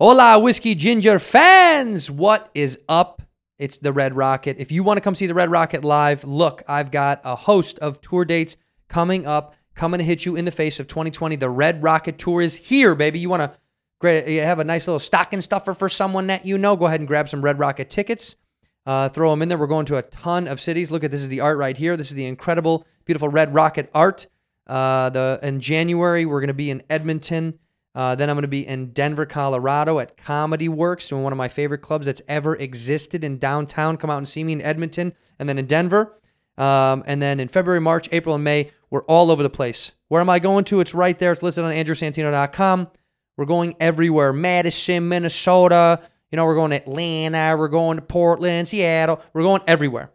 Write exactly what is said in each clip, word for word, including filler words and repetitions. Hola, Whiskey Ginger fans. What is up? It's the Red Rocket. If you want to come see the Red Rocket live, look, I've got a host of tour dates coming up, coming to hit you in the face of twenty twenty. The Red Rocket Tour is here, baby. You want to have a nice little stocking stuffer for someone that you know? Go ahead and grab some Red Rocket tickets. Uh, throw them in there. We're going to a ton of cities. Look at this, is the art right here. This is the incredible, beautiful Red Rocket art. Uh, the in January, we're going to be in Edmonton. Uh, then I'm going to be in Denver, Colorado at Comedy Works, one of my favorite clubs that's ever existed in downtown. Come out and see me in Edmonton and then in Denver. Um, and then in February, March, April, and May, we're all over the place. Where am I going to? It's right there. It's listed on andrew santino dot com. We're going everywhere. Madison, Minnesota. You know, we're going to Atlanta. We're going to Portland, Seattle. We're going everywhere.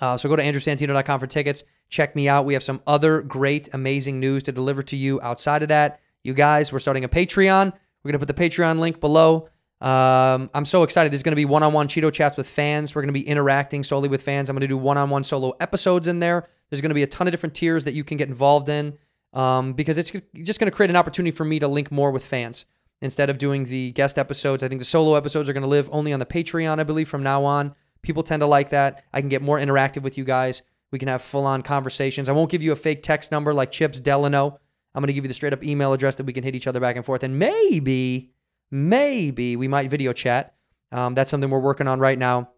Uh, so go to andrew santino dot com for tickets. Check me out. We have some other great, amazing news to deliver to you outside of that. You guys, we're starting a Patreon. We're going to put the Patreon link below. Um, I'm so excited. There's going to be one-on-one Cheeto Chats with fans. We're going to be interacting solely with fans. I'm going to do one-on-one solo episodes in there. There's going to be a ton of different tiers that you can get involved in um, because it's just going to create an opportunity for me to link more with fans. Instead of doing the guest episodes, I think the solo episodes are going to live only on the Patreon, I believe, from now on. People tend to like that. I can get more interactive with you guys. We can have full-on conversations. I won't give you a fake text number like Chips Delano. I'm going to give you the straight-up email address that we can hit each other back and forth. And maybe, maybe we might video chat. Um, that's something we're working on right now.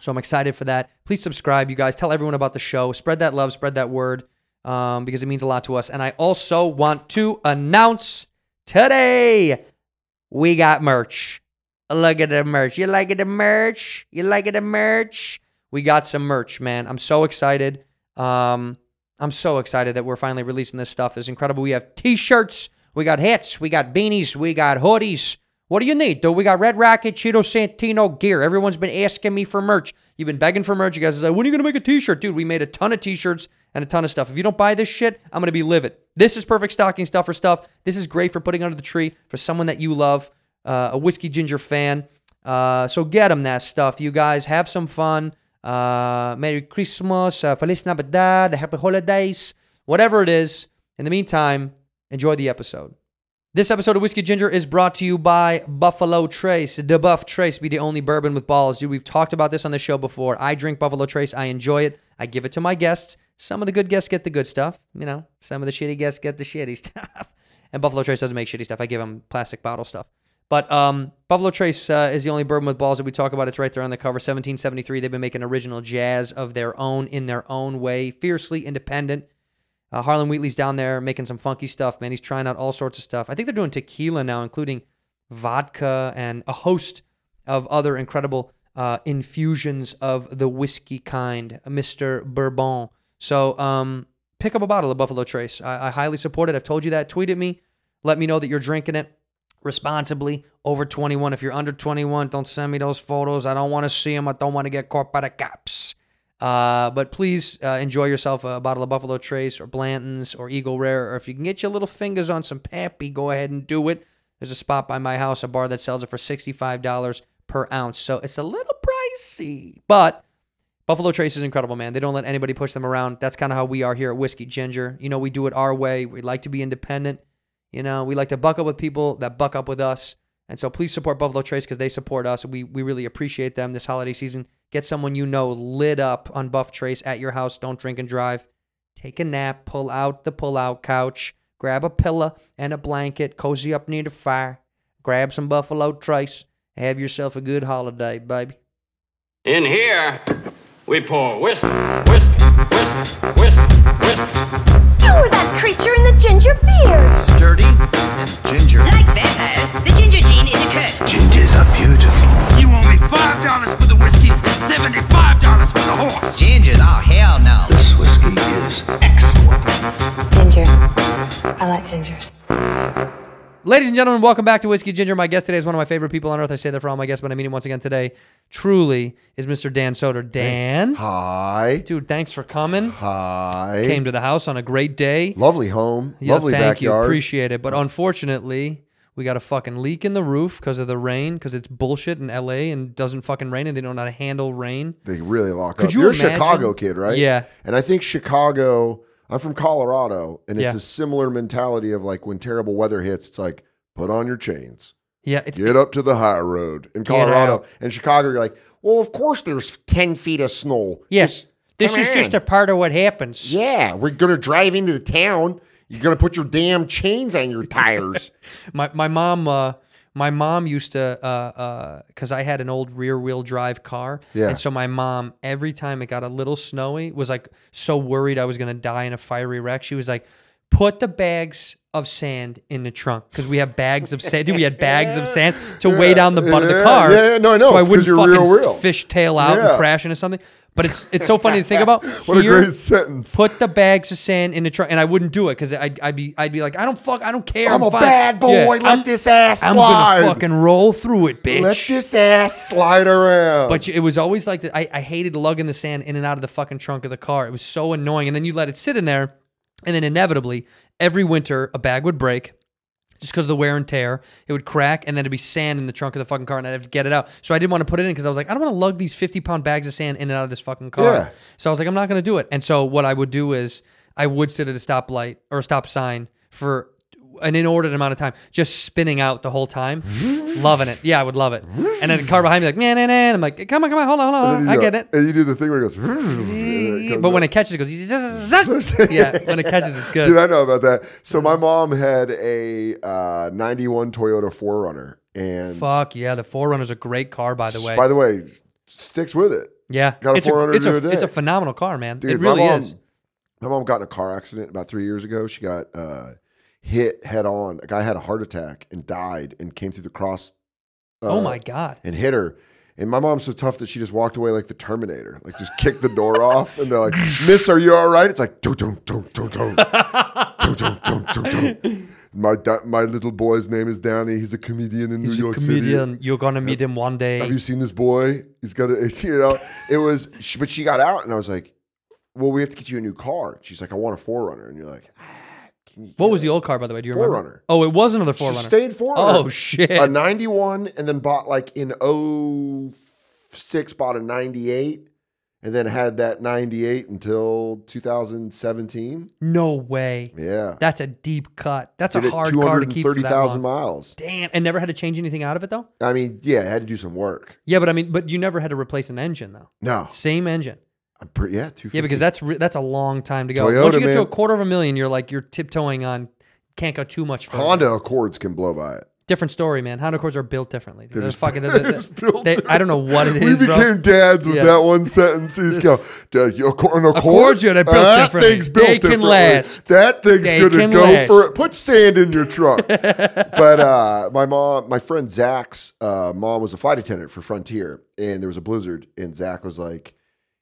So I'm excited for that. Please subscribe, you guys. Tell everyone about the show. Spread that love. Spread that word um, because it means a lot to us. And I also want to announce today we got merch. Look at the merch. You like it, the merch? You like it, the merch? We got some merch, man. I'm so excited. Um... I'm so excited that we're finally releasing this stuff. It's incredible. We have t-shirts, we got hats, we got beanies, we got hoodies. What do you need, dude? We got Red Rocket, Cheeto Santino gear. Everyone's been asking me for merch. You've been begging for merch. You guys are like, when are you going to make a t-shirt? Dude, we made a ton of t-shirts and a ton of stuff. If you don't buy this shit, I'm going to be livid. This is perfect stocking stuffer stuff. This is great for putting under the tree for someone that you love, uh, a Whiskey Ginger fan. Uh, so get them that stuff, you guys. Have some fun. Uh, Merry Christmas, uh, Feliz Navidad, Happy Holidays, whatever it is. In the meantime, enjoy the episode. This episode of Whiskey Ginger is brought to you by Buffalo Trace. The Buff Trace be the only bourbon with balls. Dude, we've talked about this on the show before. I drink Buffalo Trace. I enjoy it. I give it to my guests. Some of the good guests get the good stuff. You know, some of the shitty guests get the shitty stuff. And Buffalo Trace doesn't make shitty stuff. I give them plastic bottle stuff. But um, Buffalo Trace uh, is the only bourbon with balls that we talk about. It's right there on the cover, seventeen seventy-three. They've been making original jazz of their own, in their own way, fiercely independent. Uh, Harlan Wheatley's down there making some funky stuff, man. He's trying out all sorts of stuff. I think they're doing tequila now, including vodka and a host of other incredible uh, infusions of the whiskey kind, Mister Bourbon. So um, pick up a bottle of Buffalo Trace. I, I highly support it. I've told you that. Tweet at me. Let me know that you're drinking it. Responsibly, over twenty-one. If you're under twenty-one, don't send me those photos. I don't want to see them. I don't want to get caught by the cops. Uh, but please uh, enjoy yourself a bottle of Buffalo Trace or Blanton's or Eagle Rare. Or if you can get your little fingers on some Pappy, go ahead and do it. There's a spot by my house, a bar that sells it for sixty-five dollars per ounce. So it's a little pricey. But Buffalo Trace is incredible, man. They don't let anybody push them around. That's kind of how we are here at Whiskey Ginger. You know, we do it our way. We like to be independent. You know, we like to buck up with people that buck up with us. And so please support Buffalo Trace because they support us. We we really appreciate them this holiday season. Get someone you know lit up on Buff Trace at your house. Don't drink and drive. Take a nap. Pull out the pull-out couch. Grab a pillow and a blanket. Cozy up near the fire. Grab some Buffalo Trace. Have yourself a good holiday, baby. In here, we pour whiskey, whiskey, whiskey, whiskey, whiskey. You were that creature in the ginger beard! Sturdy and ginger. Like vampires, the ginger gene is a curse. Gingers are beautiful. You owe me five dollars for the whiskey and seventy-five dollars for the horse. Gingers, oh hell no. This whiskey is excellent. Ginger. I like gingers. Ladies and gentlemen, welcome back to Whiskey Ginger. My guest today is one of my favorite people on earth. I say that for all my guests, but I mean it once again today. Truly is Mister Dan Soder. Dan. Hi. Dude, thanks for coming. Hi. Came to the house on a great day. Lovely home. Yeah, lovely thank backyard. You. Appreciate it. But unfortunately, we got a fucking leak in the roof because of the rain, because it's bullshit in L A and doesn't fucking rain and they don't know how to handle rain. They really lock Could up. You You're imagine? A Chicago kid, right? Yeah. And I think Chicago... I'm from Colorado, and it's yeah. a similar mentality of like when terrible weather hits, it's like, put on your chains. Yeah, it's get up to the high road in Colorado and Chicago. You're like, well, of course there's ten feet of snow. Yes, this is just a part of what happens. Yeah, we're gonna drive into the town. You're gonna put your damn chains on your tires. my my mom, uh, my mom used to, uh, uh, because I had an old rear wheel drive car, yeah. And so my mom, every time it got a little snowy, was like so worried I was gonna die in a fiery wreck. She was like, put the bags of sand in the trunk because we have bags of sand. Dude, we had bags of sand to yeah, weigh down the butt yeah, of the car. Yeah, yeah, no, I know. So I wouldn't fucking fishtail out yeah. and crash into something. But it's it's so funny to think about. What Here, a great sentence. Put the bags of sand in the trunk, and I wouldn't do it because I'd, I'd be I'd be like, I don't fuck, I don't care. I'm, I'm a fine. bad boy. Yeah, Let I'm, this ass I'm slide. I'm gonna fucking roll through it, bitch. Let this ass slide around. But it was always like that. I, I hated lugging the sand in and out of the fucking trunk of the car. It was so annoying. And then you let it sit in there. And then inevitably, every winter, a bag would break just because of the wear and tear. It would crack, and then it'd be sand in the trunk of the fucking car, and I'd have to get it out. So I didn't want to put it in because I was like, I don't want to lug these fifty-pound bags of sand in and out of this fucking car. Yeah. So I was like, I'm not going to do it. And so what I would do is I would sit at a stoplight or a stop sign for an inordinate amount of time, just spinning out the whole time. Loving it. Yeah, I would love it. And then the car behind me like, man, nah, nah, nah. I'm like, come on, come on, hold on, hold on. I get it. And you do the thing where it goes. But when it catches, it goes. Yeah, when it catches, it's good. Dude, I know about that. So my mom had a uh, ninety-one Toyota four runner. And fuck yeah, the four runner's a great car, by the way. By the way, sticks with it. Yeah. Got a four runner to do a day. It's a phenomenal car, man. Dude, it really my mom, is. My mom got in a car accident about three years ago. She got... Uh, hit head on. A guy had a heart attack and died and came through the cross. Uh, oh my God. And hit her. And my mom's so tough that she just walked away like the Terminator, like just kicked the door off. And they're like, miss, are you all right? It's like, don't, don't, don't, don't, don't, don't, don't, don't. My, my little boy's name is Danny. He's a comedian in He's New York comedian. City. He's a comedian. You're going to meet him one day. Have you seen this boy? He's got a, you know, it was, but she got out and I was like, well, we have to get you a new car. She's like, I want a four runner. And you're like, what was the old car, by the way? Do you remember? Forerunner. Oh, it was another Forerunner. She stayed Forerunner. Oh, shit. A ninety-one, and then bought like in oh six, bought a ninety-eight, and then had that ninety-eight until two thousand seventeen. No way. Yeah. That's a deep cut. That's Did a hard car to keep for that long. two hundred thirty thousand miles. Damn. And never had to change anything out of it, though? I mean, yeah, I had to do some work. Yeah, but I mean, but you never had to replace an engine, though. No. Same engine. I'm pretty, yeah, two fifty. Yeah, because that's that's a long time to go. Toyota, once you get man. to a quarter of a million, you're like you're tiptoeing on. Can't go too much further. Honda Accords can blow by it. Different story, man. Honda Accords are built differently. They're, they're just fucking. They're, they're, they're, they, I don't know what it is. We became bro. dads with yeah. that one sentence. You just go, Dad, you Accord, an Accord? They're built that differently. Thing's built they differently. Can last. That thing's they gonna go last. for it. Put sand in your trunk. But uh, my mom, my friend Zach's uh, mom was a flight attendant for Frontier, and there was a blizzard, and Zach was like.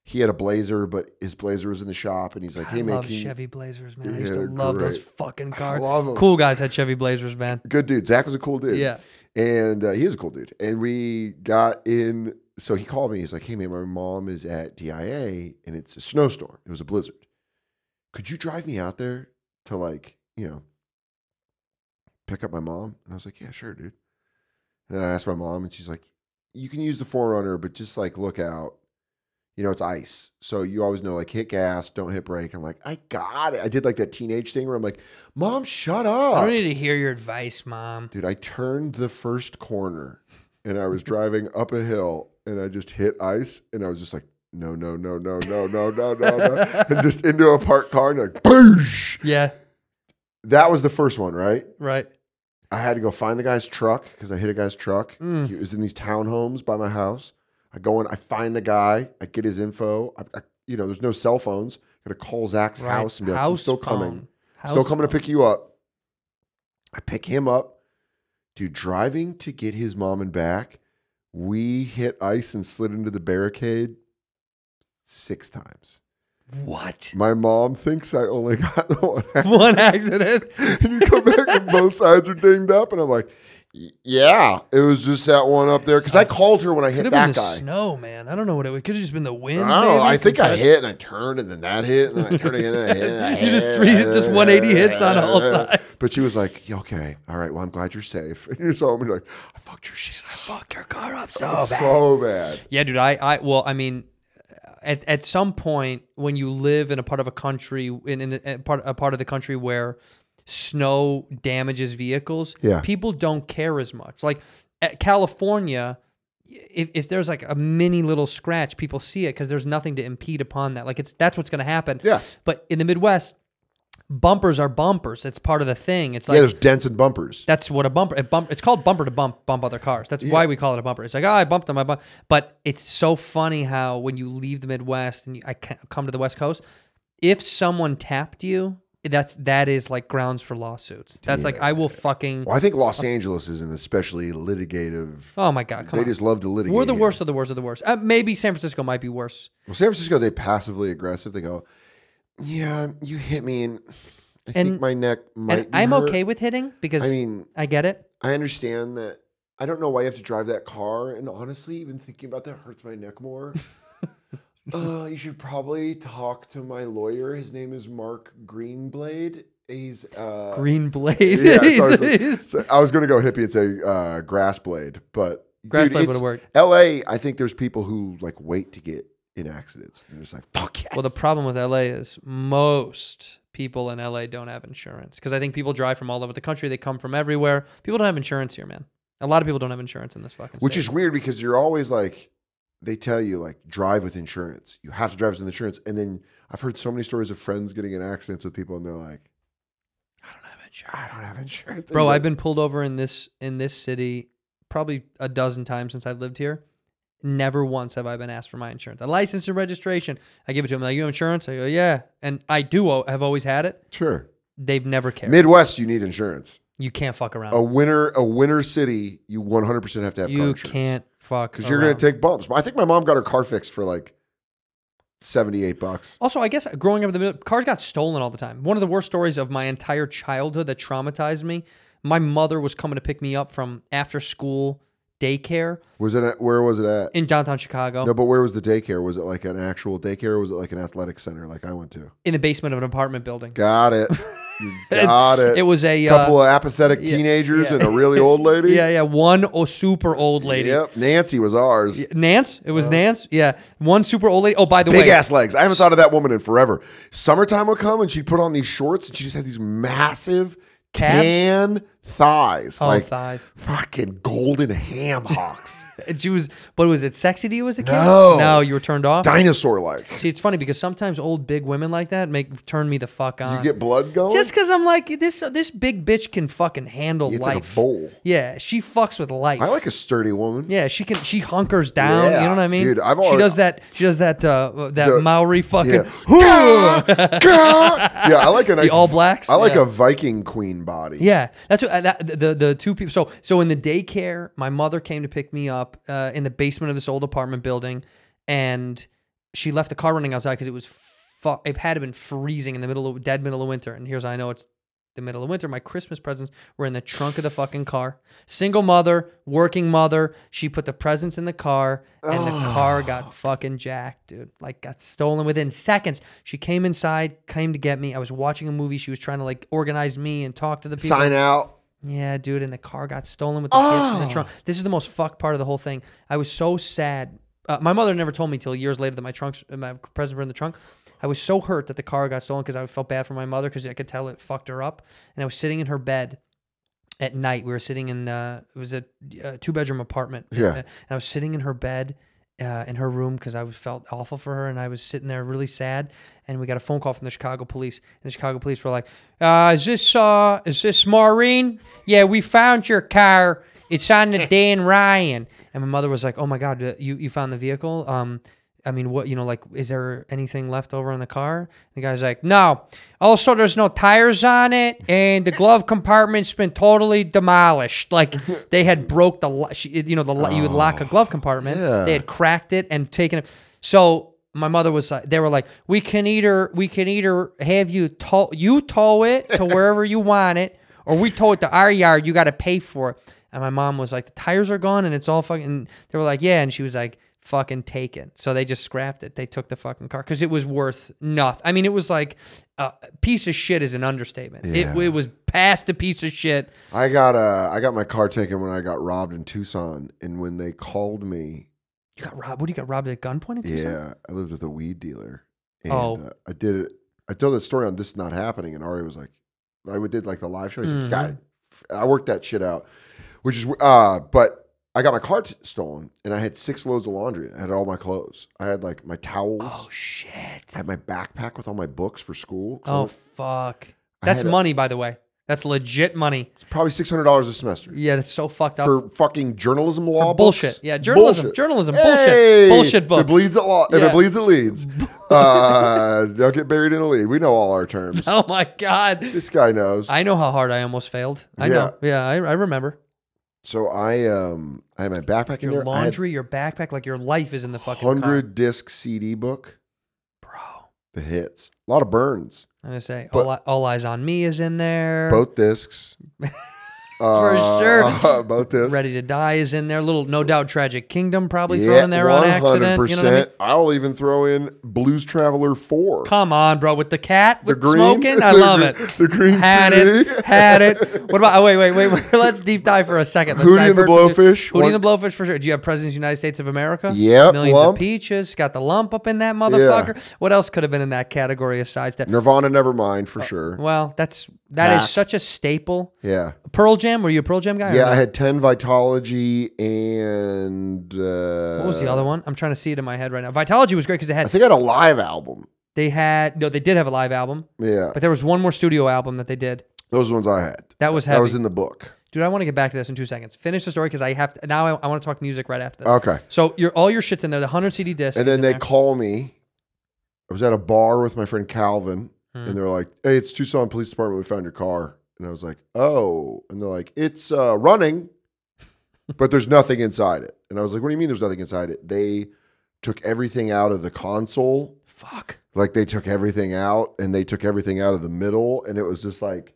He had a Blazer, but his Blazer was in the shop, and he's like, "Hey, man, I love Chevy Blazers, man. I used to love those fucking cars. Cool guys had Chevy Blazers, man. Good dude. Zach was a cool dude. Yeah, and uh, he was a cool dude. And we got in. So he called me. He's like, "Hey, man, my mom is at D I A, and it's a snowstorm. It was a blizzard. Could you drive me out there to like, you know, pick up my mom?" And I was like, "Yeah, sure, dude." And I asked my mom, and she's like, "You can use the four runner, but just like look out." You know, it's ice. So you always know, like, hit gas, don't hit brake. I'm like, I got it. I did, like, that teenage thing where I'm like, Mom, shut up. I don't need to hear your advice, Mom. Dude, I turned the first corner, and I was driving up a hill, and I just hit ice, and I was just like, no, no, no, no, no, no, no, no, no. And just into a parked car, and like, boosh. Yeah. That was the first one, right? Right. I had to go find the guy's truck because I hit a guy's truck. Mm. He was in these townhomes by my house. I go in, I find the guy, I get his info. I, I, you know, there's no cell phones. I gotta call Zach's right. house and be like, house I'm still phone. coming. House still coming phone. to pick you up. I pick him up. Dude, driving to get his mom and back, we hit ice and slid into the barricade six times. What? My mom thinks I only got the one accident. One accident. And you come back and both sides are dinged up, and I'm like, yeah, it was just that one up there because I called her when I hit that guy. Could have been the snow, man. I don't know what it was. Could have just been the wind. I don't know. I think I hit and I turned and then that hit and then I turned again and I hit. And I hit. You just three, just one eighty hits on all sides. But she was like, yeah, "Okay, all right. Well, I'm glad you're safe." And you saw me like, "I fucked your shit. I fucked your car up so bad, so bad." Yeah, dude. I, I, well, I mean, at at some point when you live in a part of a country in, in a part a part of the country where snow damages vehicles, yeah. people don't care as much. Like at California, if, if there's like a mini little scratch, people see it because there's nothing to impede upon that. Like it's that's what's going to happen. Yeah. But in the Midwest, bumpers are bumpers. It's part of the thing. It's like yeah, there's dents and bumpers. That's what a bumper. It bump, it's called bumper to bump bump other cars. That's yeah. why we call it a bumper. It's like, oh, I bumped them. I bumped. But it's so funny how when you leave the Midwest and you, I come to the West Coast, if someone tapped you, that's that is like grounds for lawsuits. That's yeah. like I will fucking. Well, I think Los Angeles is an especially litigative. Oh my god, come they on. just love to litigate. We're the here. worst of the worst of the worst. Uh, maybe San Francisco might be worse. Well, San Francisco, they passively aggressive. They go. Yeah, you hit me, and I and, think my neck might. And I'm hurt. okay with hitting because I mean I get it. I understand that. I don't know why you have to drive that car, and honestly, even thinking about that hurts my neck more. uh, you should probably talk to my lawyer. His name is Mark Greenblade. He's uh, Greenblade. Yeah, he's, so I, was like, he's... so I was going to go hippie and say uh, Grassblade, but Grassblade would have worked. L A. I think there's people who like wait to get. In accidents, and you're just like, fuck yes. Well, the problem with L A is most people in L A don't have insurance because I think people drive from all over the country. They come from everywhere. People don't have insurance here, man. A lot of people don't have insurance in this fucking state. Which is weird because you're always like, they tell you like drive with insurance. You have to drive with insurance, and then I've heard so many stories of friends getting in accidents with people, and they're like, I don't have insurance. I don't have insurance. Bro, I've been pulled over in this in this city probably a dozen times since I've lived here. Never once have I been asked for my insurance. A license and registration. I give it to them. Like, you have insurance? I go, yeah. And I do have always had it. Sure. They've never cared. Midwest, you need insurance. You can't fuck around. A winter, a winter city, you one hundred percent have to have you car insurance. You can't fuck around. Because you're going to take bumps. I think my mom got her car fixed for like seventy-eight bucks. Also, I guess growing up in the middle, cars got stolen all the time. One of the worst stories of my entire childhood that traumatized me, my mother was coming to pick me up from after school daycare. Was it at, where was it at? In downtown Chicago. No, but where was the daycare? Was it like an actual daycare or was it like an athletic center like I went to? In the basement of an apartment building. Got it. You got it. It was a couple uh, of apathetic yeah, teenagers yeah. and a really old lady. Yeah, yeah. One oh, super old lady. Yep. Nancy was ours. Nance? It was uh, Nance? Yeah. One super old lady. Oh, by the big way. Big ass legs. I haven't thought of that woman in forever. Summertime would come and she'd put on these shorts and she just had these massive Cabs? Tan thighs, oh, like thighs, fucking golden ham hocks. She was, but was it sexy to you as a kid? No, no, you were turned off. Dinosaur like. See, it's funny because sometimes old big women like that make turn me the fuck on. You get blood going just because I'm like this. This big bitch can fucking handle it's life. Like a bowl. Yeah, she fucks with life. I like a sturdy woman. Yeah, she can. She hunkers down. Yeah, you know what I mean? Dude, I've always, she does that. She does that. Uh, that the, Maori fucking. Yeah. yeah, I like a nice the All Blacks. I like yeah. a Viking queen body. Yeah, that's what, uh, that, the the two people. So so in the daycare, my mother came to pick me up. Uh, in the basement of this old apartment building, and she left the car running outside because it was fu it had been freezing in the middle of dead middle of winter. And here's how I know it's the middle of winter. My Christmas presents were in the trunk of the fucking car. Single mother, working mother. She put the presents in the car, and oh. the car got fucking jacked, dude. Like got stolen within seconds. She came inside, came to get me. I was watching a movie. She was trying to like organize me and talk to the people. Sign out. Yeah, dude, and the car got stolen with the oh. kids in the trunk. This is the most fucked part of the whole thing. I was so sad. Uh, my mother never told me till years later that my trunks, my presents were in the trunk. I was so hurt that the car got stolen because I felt bad for my mother because I could tell it fucked her up. And I was sitting in her bed at night. We were sitting in, uh, it was a, a two-bedroom apartment. Yeah. And I was sitting in her bed uh, in her room because I was, felt awful for her, and I was sitting there really sad. And we got a phone call from the Chicago police. And the Chicago police were like, uh, is this uh, is this Maureen? Yeah, we found your car. It's on the Dan Ryan. And my mother was like, oh, my God, you, you found the vehicle? Um, I mean, what, you know, like, is there anything left over in the car? And the guy's like, no. Also, there's no tires on it. And the glove compartment's been totally demolished. Like, they had broke the, you know, the oh, you would lock a glove compartment. Yeah. They had cracked it and taken it. So... my mother was like, they were like, we can either, we can either have you tow, you tow it to wherever you want it, or we tow it to our yard. You got to pay for it. And my mom was like, the tires are gone and it's all fucking, and they were like, yeah. And she was like, fucking taken. So they just scrapped it. They took the fucking car because it was worth nothing. I mean, it was like a piece of shit is an understatement. Yeah. It, it was past a piece of shit. I got a, I got my car taken when I got robbed in Tucson. And when they called me, you got robbed. What do you got robbed at gunpoint? Yeah, I lived with a weed dealer. And, oh, uh, I did it. I told that story on This Is Not Happening, and Ari was like, I would did like the live show. He's mm-hmm. like, got it. I worked that shit out, which is, uh, but I got my car t stolen and I had six loads of laundry. I had all my clothes. I had like my towels. Oh shit. I had my backpack with all my books for school. Oh fuck. That's money, a, by the way. That's legit money. It's probably six hundred dollars a semester. Yeah, that's so fucked up. For fucking journalism law for bullshit. Books? Yeah, journalism, bullshit. journalism, hey! bullshit, bullshit books. If it bleeds, it, yeah. if it, bleeds, it leads. uh, don't get buried in a lead. We know all our terms. Oh my God. This guy knows. I know how hard I almost failed. I yeah. know. Yeah, I, I remember. So I um I had my backpack in your there. Your laundry, your backpack, like your life is in the fucking one hundred disc C D book. Bro. The hits. A lot of burns. I'm going to say, but, all, all Eyes on Me is in there. Both discs. For uh, sure. Both discs. Ready to Die is in there. Little No Doubt Tragic Kingdom probably yeah, thrown in there one hundred percent. On accident. You know what I mean? I'll even throw in Blues Traveler four. Come on, bro. With the cat? With the green, smoking? I the love green, it. The green Had T V. It. Had it. What about, oh, wait, wait, wait, wait. Let's deep dive for a second. Let's Hootie and the Blowfish. Hootie and the Blowfish for sure. Do you have Presidents of the United States of America? Yeah. Millions lump. Of Peaches. Got the lump up in that motherfucker. Yeah. What else could have been in that category aside? That? Nirvana Nevermind for oh, sure. Well, that's, that nah. is such a staple. Yeah. Pearl Jam? Were you a Pearl Jam guy? Yeah, I had ten Vitology and... Uh, what was the other one? I'm trying to see it in my head right now. Vitology was great because they had... I think I had a live album. They had... No, they did have a live album. Yeah. But there was one more studio album that they did. Those ones I had. That was heavy. That was in the book. Dude, I want to get back to this in two seconds. Finish the story because I have... To, now I, I want to talk music right after this. Okay. So your, all your shit's in there. The one hundred C D disc. And then they there. call me. I was at a bar with my friend Calvin. Hmm. And they're like, hey, it's Tucson Police Department. We found your car. And I was like, oh. And they're like, it's uh, running, but there's nothing inside it. And I was like, what do you mean there's nothing inside it? They took everything out of the console. Fuck. Like they took everything out and they took everything out of the middle. And it was just like,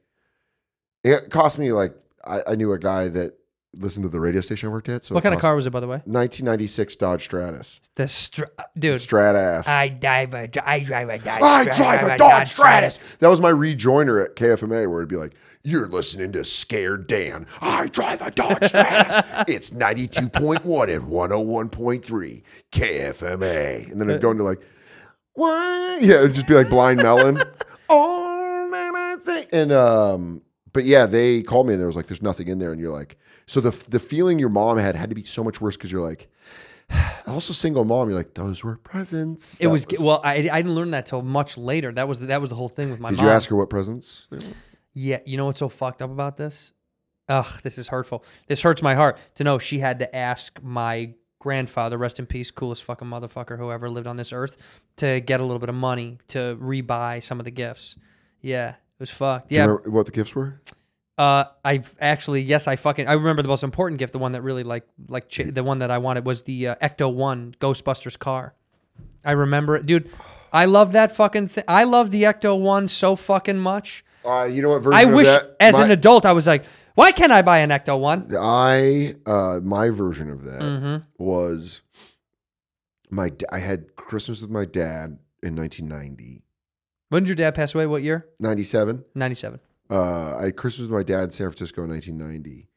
it cost me like, I, I knew a guy that listened to the radio station I worked at. So what kind of car was it, by the way? nineteen ninety-six Dodge Stratus. The Str Dude. Stratass. I drive a, I drive a Dodge I Stratus. I drive a Dodge Stratus. That was my rejoinder at K F M A where it'd be like, you're listening to Scared Dan. I drive a Dodge Stratus. It's ninety-two point one and one oh one point three K F M A. And then I'd go into like, why? Yeah, it'd just be like Blind Melon. Oh, man, I think. And, um, but yeah, they called me and there was like, there's nothing in there. And you're like, so the, the feeling your mom had had to be so much worse because you're like, also single mom, you're like, those were presents. It was, was, well, I, I didn't learn that till much later. That was, the, that was the whole thing with my Did mom. Did you ask her what presents they were? Yeah, you know what's so fucked up about this? Ugh, this is hurtful. This hurts my heart to know she had to ask my grandfather, rest in peace, coolest fucking motherfucker who ever lived on this earth, to get a little bit of money to rebuy some of the gifts. Yeah, it was fucked. Yeah. Do you remember what the gifts were? Uh, I've actually, yes, I fucking, I remember the most important gift, the one that really like, like ch the one that I wanted was the uh, Ecto one Ghostbusters car. I remember it. Dude, I love that fucking thing. I love the Ecto one so fucking much. Uh, you know what version I of wish that, as my, an adult I was like, why can't I buy an Ecto one? I uh, my version of that mm-hmm. was my I had Christmas with my dad in nineteen ninety. When did your dad pass away? What year? ninety-seven. ninety-seven. Uh, I had Christmas with my dad in San Francisco in nineteen ninety,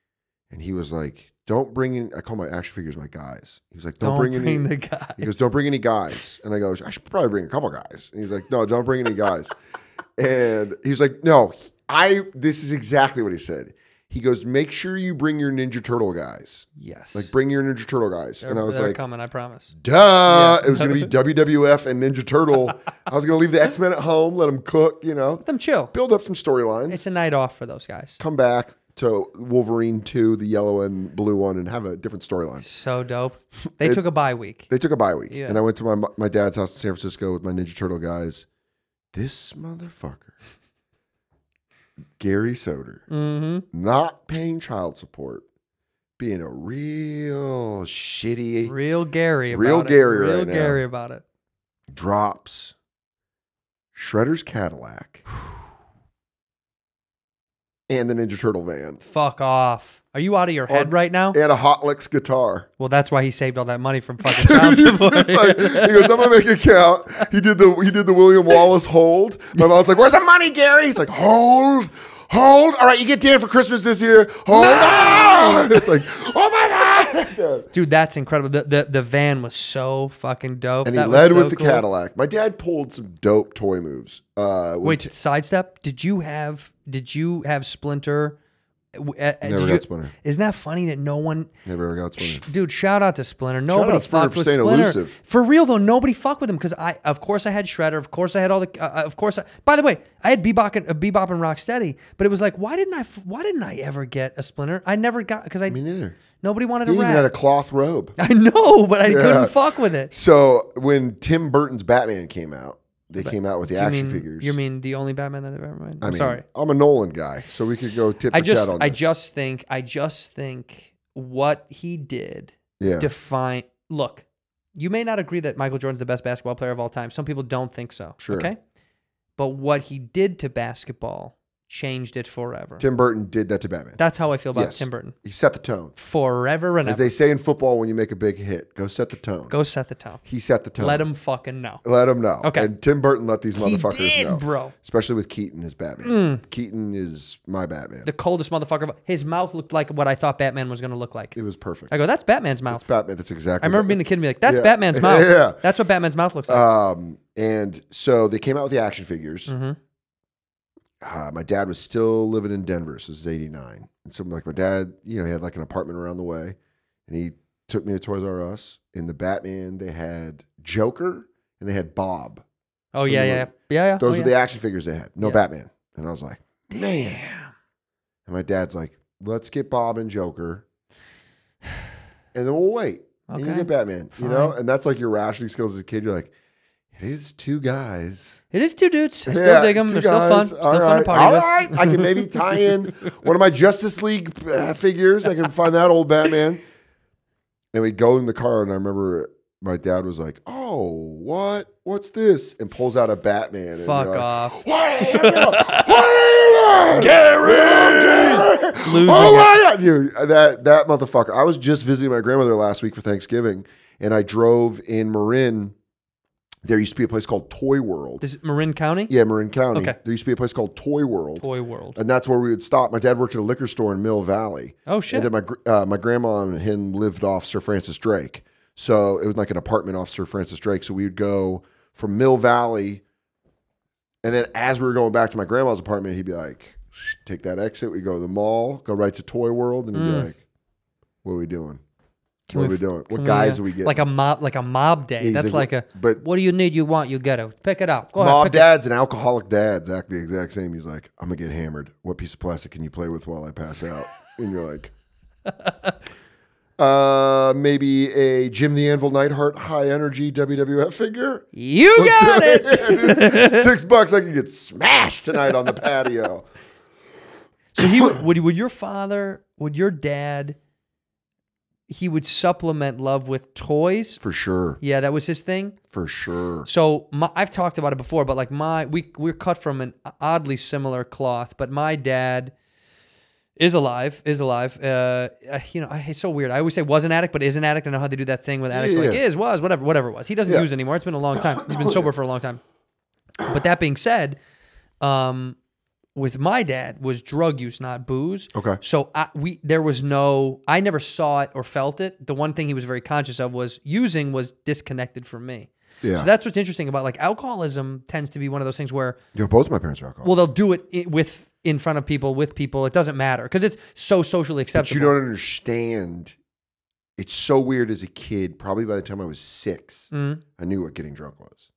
and he was like, "Don't bring in." I call my action figures my guys. He was like, "Don't, don't bring, bring any the guys." He goes, "Don't bring any guys," and I go, "I should probably bring a couple guys." And he's like, "No, don't bring any guys." And he's like, no, I, this is exactly what he said. He goes, make sure you bring your Ninja Turtle guys. Yes. Like, bring your Ninja Turtle guys. They're, and I was like, coming, I promise. Duh. Yeah. It was going to be W W F and Ninja Turtle. I was going to leave the X-Men at home, let them cook, you know. Let them chill. Build up some storylines. It's a night off for those guys. Come back to Wolverine two, the yellow and blue one, and have a different storyline. So dope. They it, took a bye week. They took a bye week. Yeah. And I went to my, my dad's house in San Francisco with my Ninja Turtle guys. This motherfucker, Gary Soder, mm-hmm. not paying child support, being a real shitty, real Gary, about real Gary, it. real right Gary now, about it. Drops Shredder's Cadillac and the Ninja Turtle van. Fuck off. Are you out of your or, head right now? And a Hot Licks guitar. Well, that's why he saved all that money from fucking child support. Like, he goes, I'm gonna make it count. He did the he did the William Wallace hold. My mom's like, where's the money, Gary? He's like, hold, hold. All right, you get Dan for Christmas this year. Hold no! on. It's like, oh my god, dude, that's incredible. The the, the van was so fucking dope. And that he led so with the cool. Cadillac. My dad pulled some dope toy moves. Uh, Wait, sidestep. Did you have did you have Splinter? Never got you, Splinter. Isn't that funny that no one never ever got Splinter? Dude, shout out to Splinter. Nobody fucked with Splinter. Elusive. For real though, nobody fucked with him because I, of course, I had Shredder. Of course, I had all the. Uh, of course, I, by the way, I had Bebop and uh, Bebop and Rocksteady. But it was like, why didn't I? Why didn't I ever get a Splinter? I never got because I. Me neither. Nobody wanted a rat. You even had a cloth robe. I know, but I yeah. couldn't fuck with it. So when Tim Burton's Batman came out. They but came out with the action mean, figures. You mean the only Batman that I've ever made? I'm I mean, sorry. I'm a Nolan guy, so we could go tip I just, chat on I this. I just think, I just think what he did yeah. define. Look, you may not agree that Michael Jordan's the best basketball player of all time. Some people don't think so. Sure. Okay, but what he did to basketball changed it forever. Tim Burton did that to Batman. That's how I feel about yes. Tim Burton. He set the tone forever and ever. As they say in football, when you make a big hit, go set the tone. Go set the tone. He set the tone. Let him fucking know. Let him know. Okay. And Tim Burton let these he motherfuckers did, know, bro. Especially with Keaton as Batman. Mm. Keaton is my Batman. The coldest motherfucker. His mouth looked like what I thought Batman was going to look like. It was perfect. I go, that's Batman's mouth. That's Batman. That's exactly. I remember being the kid and be like, that's yeah. Batman's mouth. yeah. That's what Batman's mouth looks like. Um, and so they came out with the action figures. Mm-hmm. Uh, my dad was still living in Denver, so this is eighty-nine. And so, like, my dad, you know, he had, like, an apartment around the way, and he took me to Toys R Us. In the Batman, they had Joker, and they had Bob. Oh, yeah, yeah, yeah, yeah. Those oh, were yeah. the action figures they had. No yeah. Batman. And I was like, man. Damn. And my dad's like, let's get Bob and Joker, and then we'll wait. Okay. And you get Batman, Fine. you know? And that's, like, your rationing skills as a kid. You're like, it is two guys. It is two dudes. I still yeah, dig them. They're guys. still fun. Still All fun right. to party All with. right. I can maybe tie in one of my Justice League uh, figures. I can find that old Batman. And we go in the car, and I remember my dad was like, oh, what? What's this? And pulls out a Batman. Fuck and off. Like, what is it? What is it? Gary! Losing oh, my God. Dude, that, that motherfucker. I was just visiting my grandmother last week for Thanksgiving, and I drove in Marin. There used to be a place called Toy World. Is it Marin County? Yeah, Marin County. Okay. There used to be a place called Toy World. Toy World. And that's where we would stop. My dad worked at a liquor store in Mill Valley. Oh, shit. And then my, uh, my grandma and him lived off Sir Francis Drake. So it was like an apartment off Sir Francis Drake. So we would go from Mill Valley. And then as we were going back to my grandma's apartment, he'd be like, take that exit. We go to the mall, go right to Toy World. And he'd mm. be like, what are we doing? Can what we, are we doing? What guys we, uh, are we getting? Like a mob, like a mob day. Yeah, That's like, like a. But what do you need? You want? You get it. Pick it up. Go mob ahead, dads it. and alcoholic dads act the exact same. He's like, I'm gonna get hammered. What piece of plastic can you play with while I pass out? And you're like, uh, maybe a Jim the Anvil Neidhart high energy W W F figure. You got it. Six bucks. I can get smashed tonight on the patio. So he would. Would your father? Would your dad? He would supplement love with toys. For sure. Yeah, that was his thing. For sure. So my, I've talked about it before, but like my, we, we're cut from an oddly similar cloth, but my dad is alive, is alive. Uh, you know, it's so weird. I always say was an addict, but is an addict. I know how they do that thing with addicts. Yeah, yeah. Like is, was, whatever, whatever it was. He doesn't yeah. use anymore. It's been a long time. He's been sober for a long time. But that being said, um, with my dad was drug use, not booze. Okay. So I, we there was no, I never saw it or felt it. The one thing he was very conscious of was using was disconnected from me. Yeah. So that's what's interesting about like alcoholism tends to be one of those things where. Yo, both my parents are alcoholics. Well, they'll do it with in front of people, with people. It doesn't matter because it's so socially acceptable. But you don't understand. It's so weird as a kid. Probably by the time I was six, mm-hmm. I knew what getting drunk was.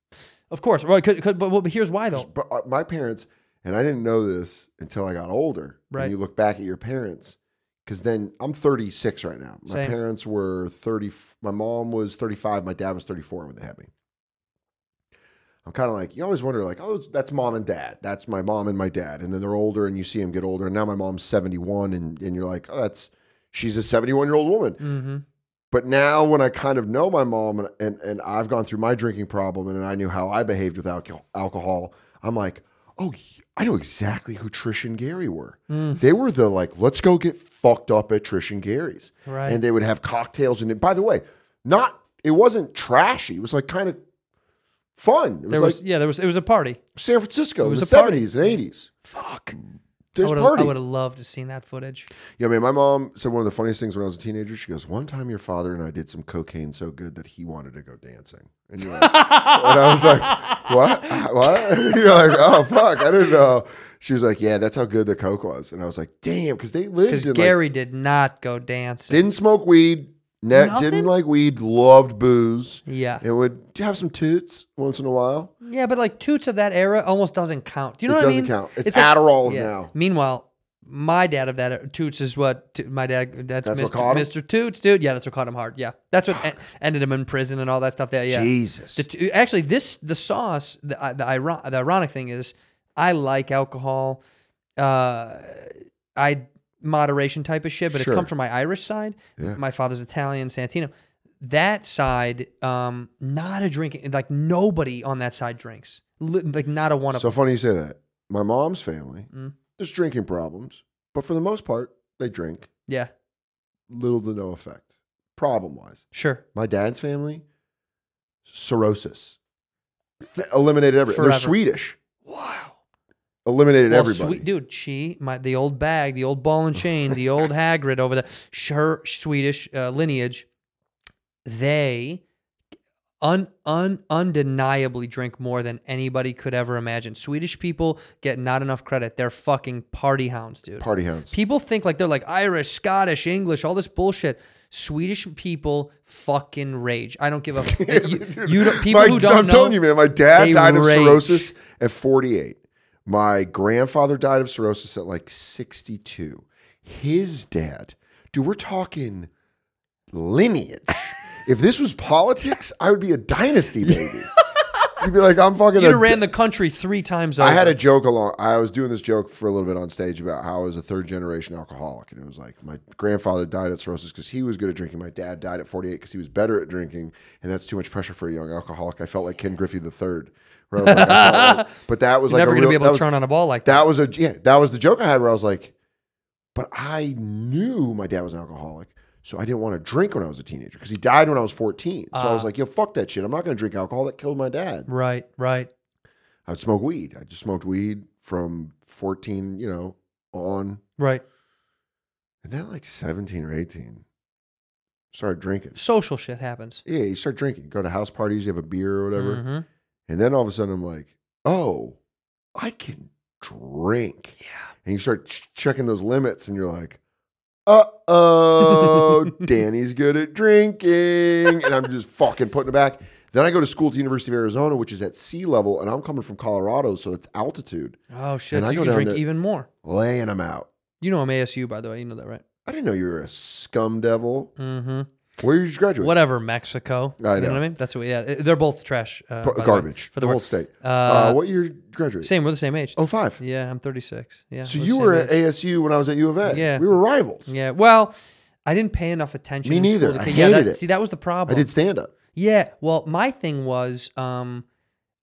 Of course. Well, could, could, but, but here's why though. But uh, my parents... And I didn't know this until I got older. Right. And you look back at your parents, because then I'm thirty-six right now. My Same. parents were thirty. My mom was thirty-five. My dad was thirty-four when they had me. I'm kind of like, you always wonder like, oh, that's mom and dad. That's my mom and my dad. And then they're older and you see them get older. And now my mom's seventy-one and, and you're like, oh, that's, she's a seventy-one-year-old woman. Mm-hmm. But now when I kind of know my mom and, and, and I've gone through my drinking problem and I knew how I behaved with alcohol, alcohol I'm like, oh, I know exactly who Trish and Gary were. Mm. They were the like, let's go get fucked up at Trish and Gary's. Right. And they would have cocktails. And by the way, not it wasn't trashy. It was like kind of fun. It was, there was like, yeah, there was it was a party. San Francisco, it was in the seventies and eighties. Fuck. There's I party. I would have loved to have seen that footage. Yeah, I mean, my mom said one of the funniest things when I was a teenager. She goes, one time your father and I did some cocaine so good that he wanted to go dancing. And, you're like, and I was like, what? What? You're like, oh, fuck, I didn't know. She was like, yeah, that's how good the coke was. And I was like, damn, because they lived in Because Gary like, did not go dancing. Didn't smoke weed. Net didn't like weed, loved booze. Yeah. It would have some toots once in a while. Yeah, but like toots of that era almost doesn't count. Do you know it what I mean? It doesn't count. It's, it's Adderall like, yeah. now. Meanwhile, my dad of that era, toots is what my dad, that's, that's Mister What Mister Toots, dude. Yeah, that's what caught him hard. Yeah. That's what en ended him in prison and all that stuff. There, yeah. Jesus. The actually, this, the sauce, the, uh, the, iron the ironic thing is, I like alcohol. Uh, I. Moderation type of shit, but sure. It's come from my Irish side. Yeah. My father's Italian, Santino. That side, um, not a drinking, like nobody on that side drinks. Like not a one of them. So funny you say that. My mom's family, mm. there's drinking problems, but for the most part, they drink. Yeah. Little to no effect, problem-wise. Sure. My dad's family, cirrhosis. Th eliminated everything. They're Swedish. Wow. Eliminated well, everybody. Sweet, dude, she, my, the old bag, the old ball and chain, the old Hagrid over there, her Swedish uh, lineage, they un, un, undeniably drink more than anybody could ever imagine. Swedish people get not enough credit. They're fucking party hounds, dude. Party hounds. People think like they're like Irish, Scottish, English, all this bullshit. Swedish people fucking rage. I don't give a fuck. you, you don't, people my, who don't I'm know, telling you, man, my dad died rage. of cirrhosis at forty-eight. My grandfather died of cirrhosis at like sixty-two. His dad, dude, we're talking lineage. If this was politics, I would be a dynasty baby. You'd be like, I'm fucking. You'd have ran the country three times over. I had a joke along. I was doing this joke for a little bit on stage about how I was a third generation alcoholic, and it was like my grandfather died at cirrhosis because he was good at drinking. My dad died at forty-eight because he was better at drinking, and that's too much pressure for a young alcoholic. I felt like Ken Griffey the third. Like, like, but that was You're like never a gonna real, be able to was, turn on a ball like that. That was a yeah. That was the joke I had where I was like, but I knew my dad was an alcoholic, so I didn't want to drink when I was a teenager because he died when I was fourteen. So uh, I was like, yo, fuck that shit. I'm not gonna drink alcohol. That killed my dad. Right, right. I would smoke weed. I just smoked weed from fourteen, you know, on. Right. And then like seventeen or eighteen, started drinking. Social shit happens. Yeah, you start drinking. You go to house parties. You have a beer or whatever. Mm-hmm. And then all of a sudden I'm like, oh, I can drink. Yeah. And you start ch checking those limits and you're like, uh-oh, Danny's good at drinking. And I'm just fucking putting it back. Then I go to school at the University of Arizona, which is at sea level. And I'm coming from Colorado, so it's altitude. Oh, shit. And so I you go can drink even more. Laying them out. You know I'm A S U, by the way. You know that, right? I didn't know you were a scum devil. Mm-hmm. Where did you graduate? Whatever, Mexico. I know. You know what I mean? That's what, yeah. They're both trash. Uh, garbage. The for the, the whole state. Uh, uh, what year did you graduate? Same. We're the same age. Oh, five. Yeah, I'm thirty-six. Yeah. So you were at A S U when I was at U of A. Yeah. We were rivals. Yeah. Well, I didn't pay enough attention. Me neither. I hated yeah, that, it. See, that was the problem. I did stand up. Yeah. Well, my thing was um,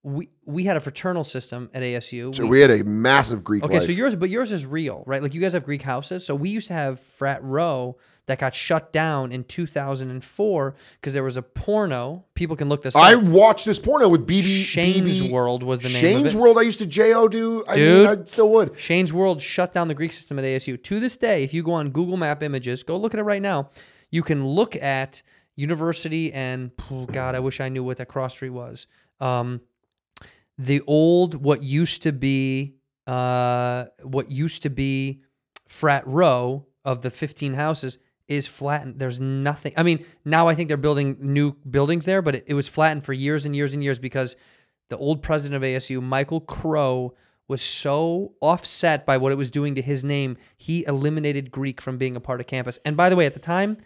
we we had a fraternal system at A S U. So we, we had a massive Greek Okay, life. so yours, but yours is real, right? Like you guys have Greek houses. So we used to have frat row. That got shut down in two thousand four because there was a porno. People can look this up. I watched this porno with B B. Shane's B B. World was the name Shane's of it. Shane's World, I used to J O do. I Dude, mean, I still would. Shane's World shut down the Greek system at A S U. To this day, if you go on Google Map Images, go look at it right now, you can look at University and, oh God, I wish I knew what that cross street was. Um, the old, what used to be, uh, what used to be frat row of the fifteen houses is flattened. There's nothing. I mean, now I think they're building new buildings there, but it, it was flattened for years and years and years because the old president of A S U, Michael Crow, was so offset by what it was doing to his name, he eliminated Greek from being a part of campus. And by the way, at the time,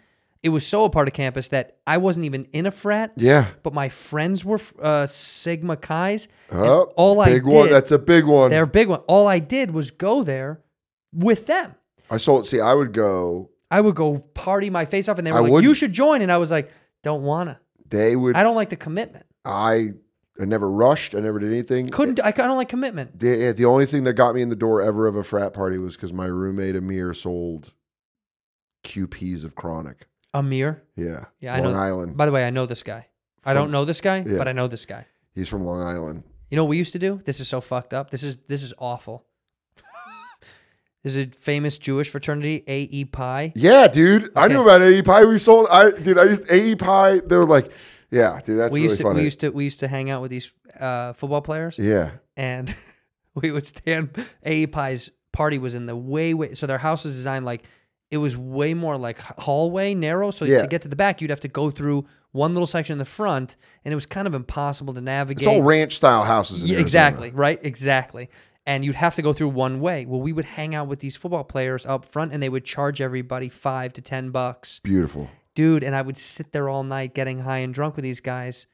it was so a part of campus that I wasn't even in a frat. Yeah. But my friends were uh, Sigma Chi's. Oh, all big I did, one. That's a big one. They're a big one. All I did was go there with them. I sold. See, I would go... I would go party my face off, and they were I like, wouldn't. you should join. And I was like, don't want to. They would. I don't like the commitment. I, I never rushed. I never did anything. Couldn't. It, I don't like commitment. The, the only thing that got me in the door ever of a frat party was because my roommate Amir sold Q Ps of Chronic. Amir? Yeah. Yeah. Long I know, Island. By the way, I know this guy. From, I don't know this guy, yeah. but I know this guy. He's from Long Island. You know what we used to do? This is so fucked up. This is, this is awful. Is it famous Jewish fraternity, A E P I? Yeah, dude. Okay. I knew about A E P I. We sold, I dude, I used A E P I. They were like, yeah, dude, that's we really used to, funny. We used, to, we used to hang out with these uh, football players. Yeah. And we would stand, A E P I's party was in the way, way, so their house was designed like, it was way more like hallway, narrow. So yeah. to get to the back, you'd have to go through one little section in the front, and it was kind of impossible to navigate. It's all ranch-style houses in yeah, Arizona. Exactly, right? Exactly. And you'd have to go through one way. Well, we would hang out with these football players up front, and they would charge everybody five to ten bucks. Beautiful. Dude, and I would sit there all night getting high and drunk with these guys.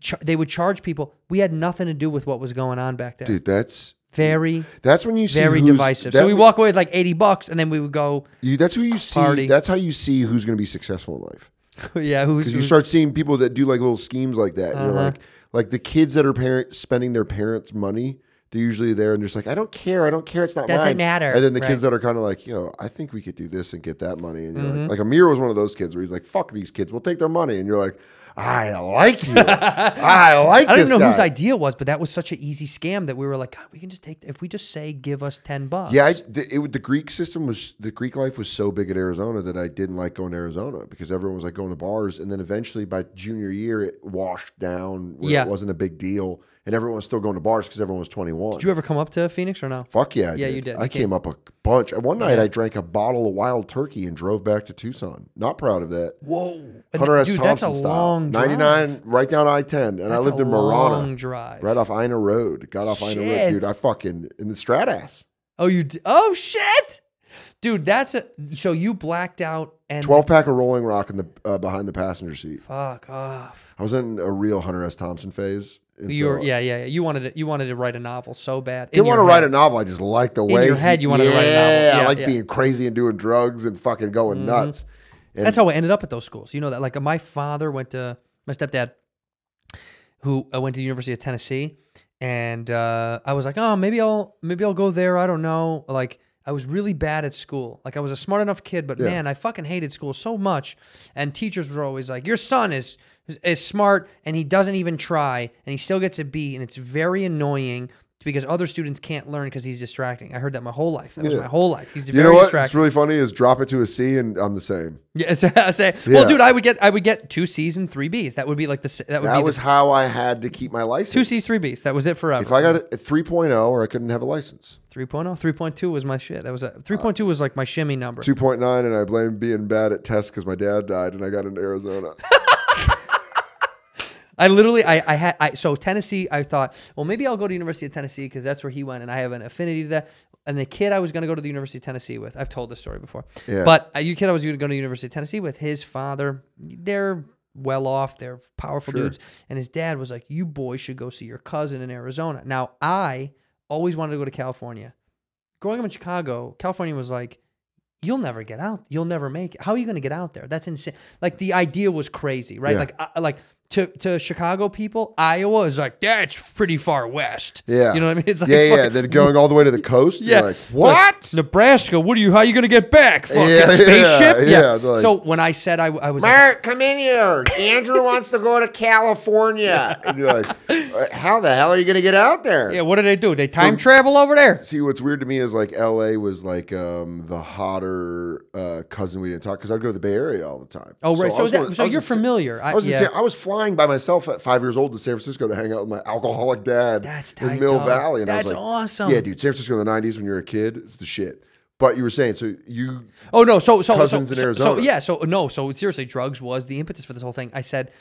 Char they would charge people. We had nothing to do with what was going on back there. Dude, that's... Very, that's when you see very divisive. So we walk away with like eighty bucks, and then we would go. You, that's who you see. Party. That's how you see who's going to be successful in life. Yeah, who's, who's you start seeing people that do like little schemes like that. Uh-huh. And you're like, like the kids that are parents spending their parents' money. They're usually there, and they're just like, I don't care, I don't care, it's not mine. Doesn't matter. And then the right. kids that are kind of like, yo, I think we could do this and get that money. And you're mm-hmm. like, like Amir was one of those kids where he's like, fuck these kids, we'll take their money. And you're like, I like you. I like. I don't this know guy. Whose idea it was, but that was such an easy scam that we were like, God, we can just take if we just say, give us ten bucks. Yeah, I, the, it, the Greek system was the Greek life was so big in Arizona that I didn't like going to Arizona because everyone was like going to bars, and then eventually by junior year it washed down. Where yeah, it wasn't a big deal. And everyone was still going to bars because everyone was twenty-one. Did you ever come up to Phoenix or no? Fuck yeah, I yeah, did. you did. I you came up a bunch. One night yeah. I drank a bottle of Wild Turkey and drove back to Tucson. Not proud of that. Whoa, Hunter S. Dude, Thompson that's a style. Long drive. ninety-nine, right down I ten, and that's I lived in Marana, long drive. right off Ina Road. Got off shit. Ina Road, dude. I fucking in the Stratas. Oh, you? D oh shit, dude. That's a so you blacked out and twelve pack of Rolling Rock in the uh, behind the passenger seat. Fuck off. I was in a real Hunter S. Thompson phase. You were, so, yeah, yeah, yeah. You wanted to, you wanted to write a novel so bad. Didn't want to head. write a novel. I just liked the way in your head you wanted yeah, to write a novel. Yeah, I like yeah. being crazy and doing drugs and fucking going mm-hmm. nuts. And that's how I ended up at those schools. You know that, like my father went to my stepdad, who I went to the University of Tennessee, and uh, I was like, oh, maybe I'll maybe I'll go there. I don't know. Like I was really bad at school. Like I was a smart enough kid, but yeah. man, I fucking hated school so much. And teachers were always like, your son is. is smart and he doesn't even try and he still gets a B, and it's very annoying because other students can't learn because he's distracting. I heard that my whole life. That yeah. was my whole life. He's you very know what? Distracting. What's really funny is drop it to a C and I'm the same. Yeah, I say. Yeah. Well, dude, I would get I would get two C's and three B's. That would be like the that would that be was the, how I had to keep my license. Two C's, three B's. That was it forever. If I got a three point oh or I couldn't have a license. three point oh, three point two was my shit. That was a three point two uh, was like my shimmy number. two point nine, and I blame being bad at tests because my dad died and I got into Arizona. I literally, I, I had, I, so Tennessee, I thought, well, maybe I'll go to University of Tennessee because that's where he went and I have an affinity to that. And the kid I was going to go to the University of Tennessee with, I've told this story before, yeah. but uh, you kid I was going to go to the University of Tennessee with, his father, they're well off, they're powerful sure. dudes. And his dad was like, you boys should go see your cousin in Arizona. Now, I always wanted to go to California. Growing up in Chicago, California was like, you'll never get out. You'll never make it. How are you going to get out there? That's insane. Like the idea was crazy, right? Yeah. Like, I, like to, to Chicago people, Iowa is like, that's pretty far west. Yeah. You know what I mean? It's like, yeah, fucking, yeah. Then going all the way to the coast. Yeah. Like, what? Like, Nebraska. What are you, how are you going to get back? Fucking yeah, spaceship? Yeah. yeah. yeah like, so when I said, I, I was Mark, like, come in here. Andrew wants to go to California. And you're like, how the hell are you going to get out there? Yeah. What do they do? They time so, travel over there. See, what's weird to me is like L A was like um, the hotter Uh, cousin we didn't talk because I'd go to the Bay Area all the time. Oh right, so, so, that, to, so you're familiar. I, I was yeah. say, I was flying by myself at five years old to San Francisco to hang out with my alcoholic dad That's tight, in Mill dog. Valley. And That's I was like, awesome. Yeah, dude, San Francisco in the nineties when you're a kid, it's the shit. But you were saying, so you oh no, so so cousins so, in Arizona. So, yeah, so no, so seriously, drugs was the impetus for this whole thing. I said,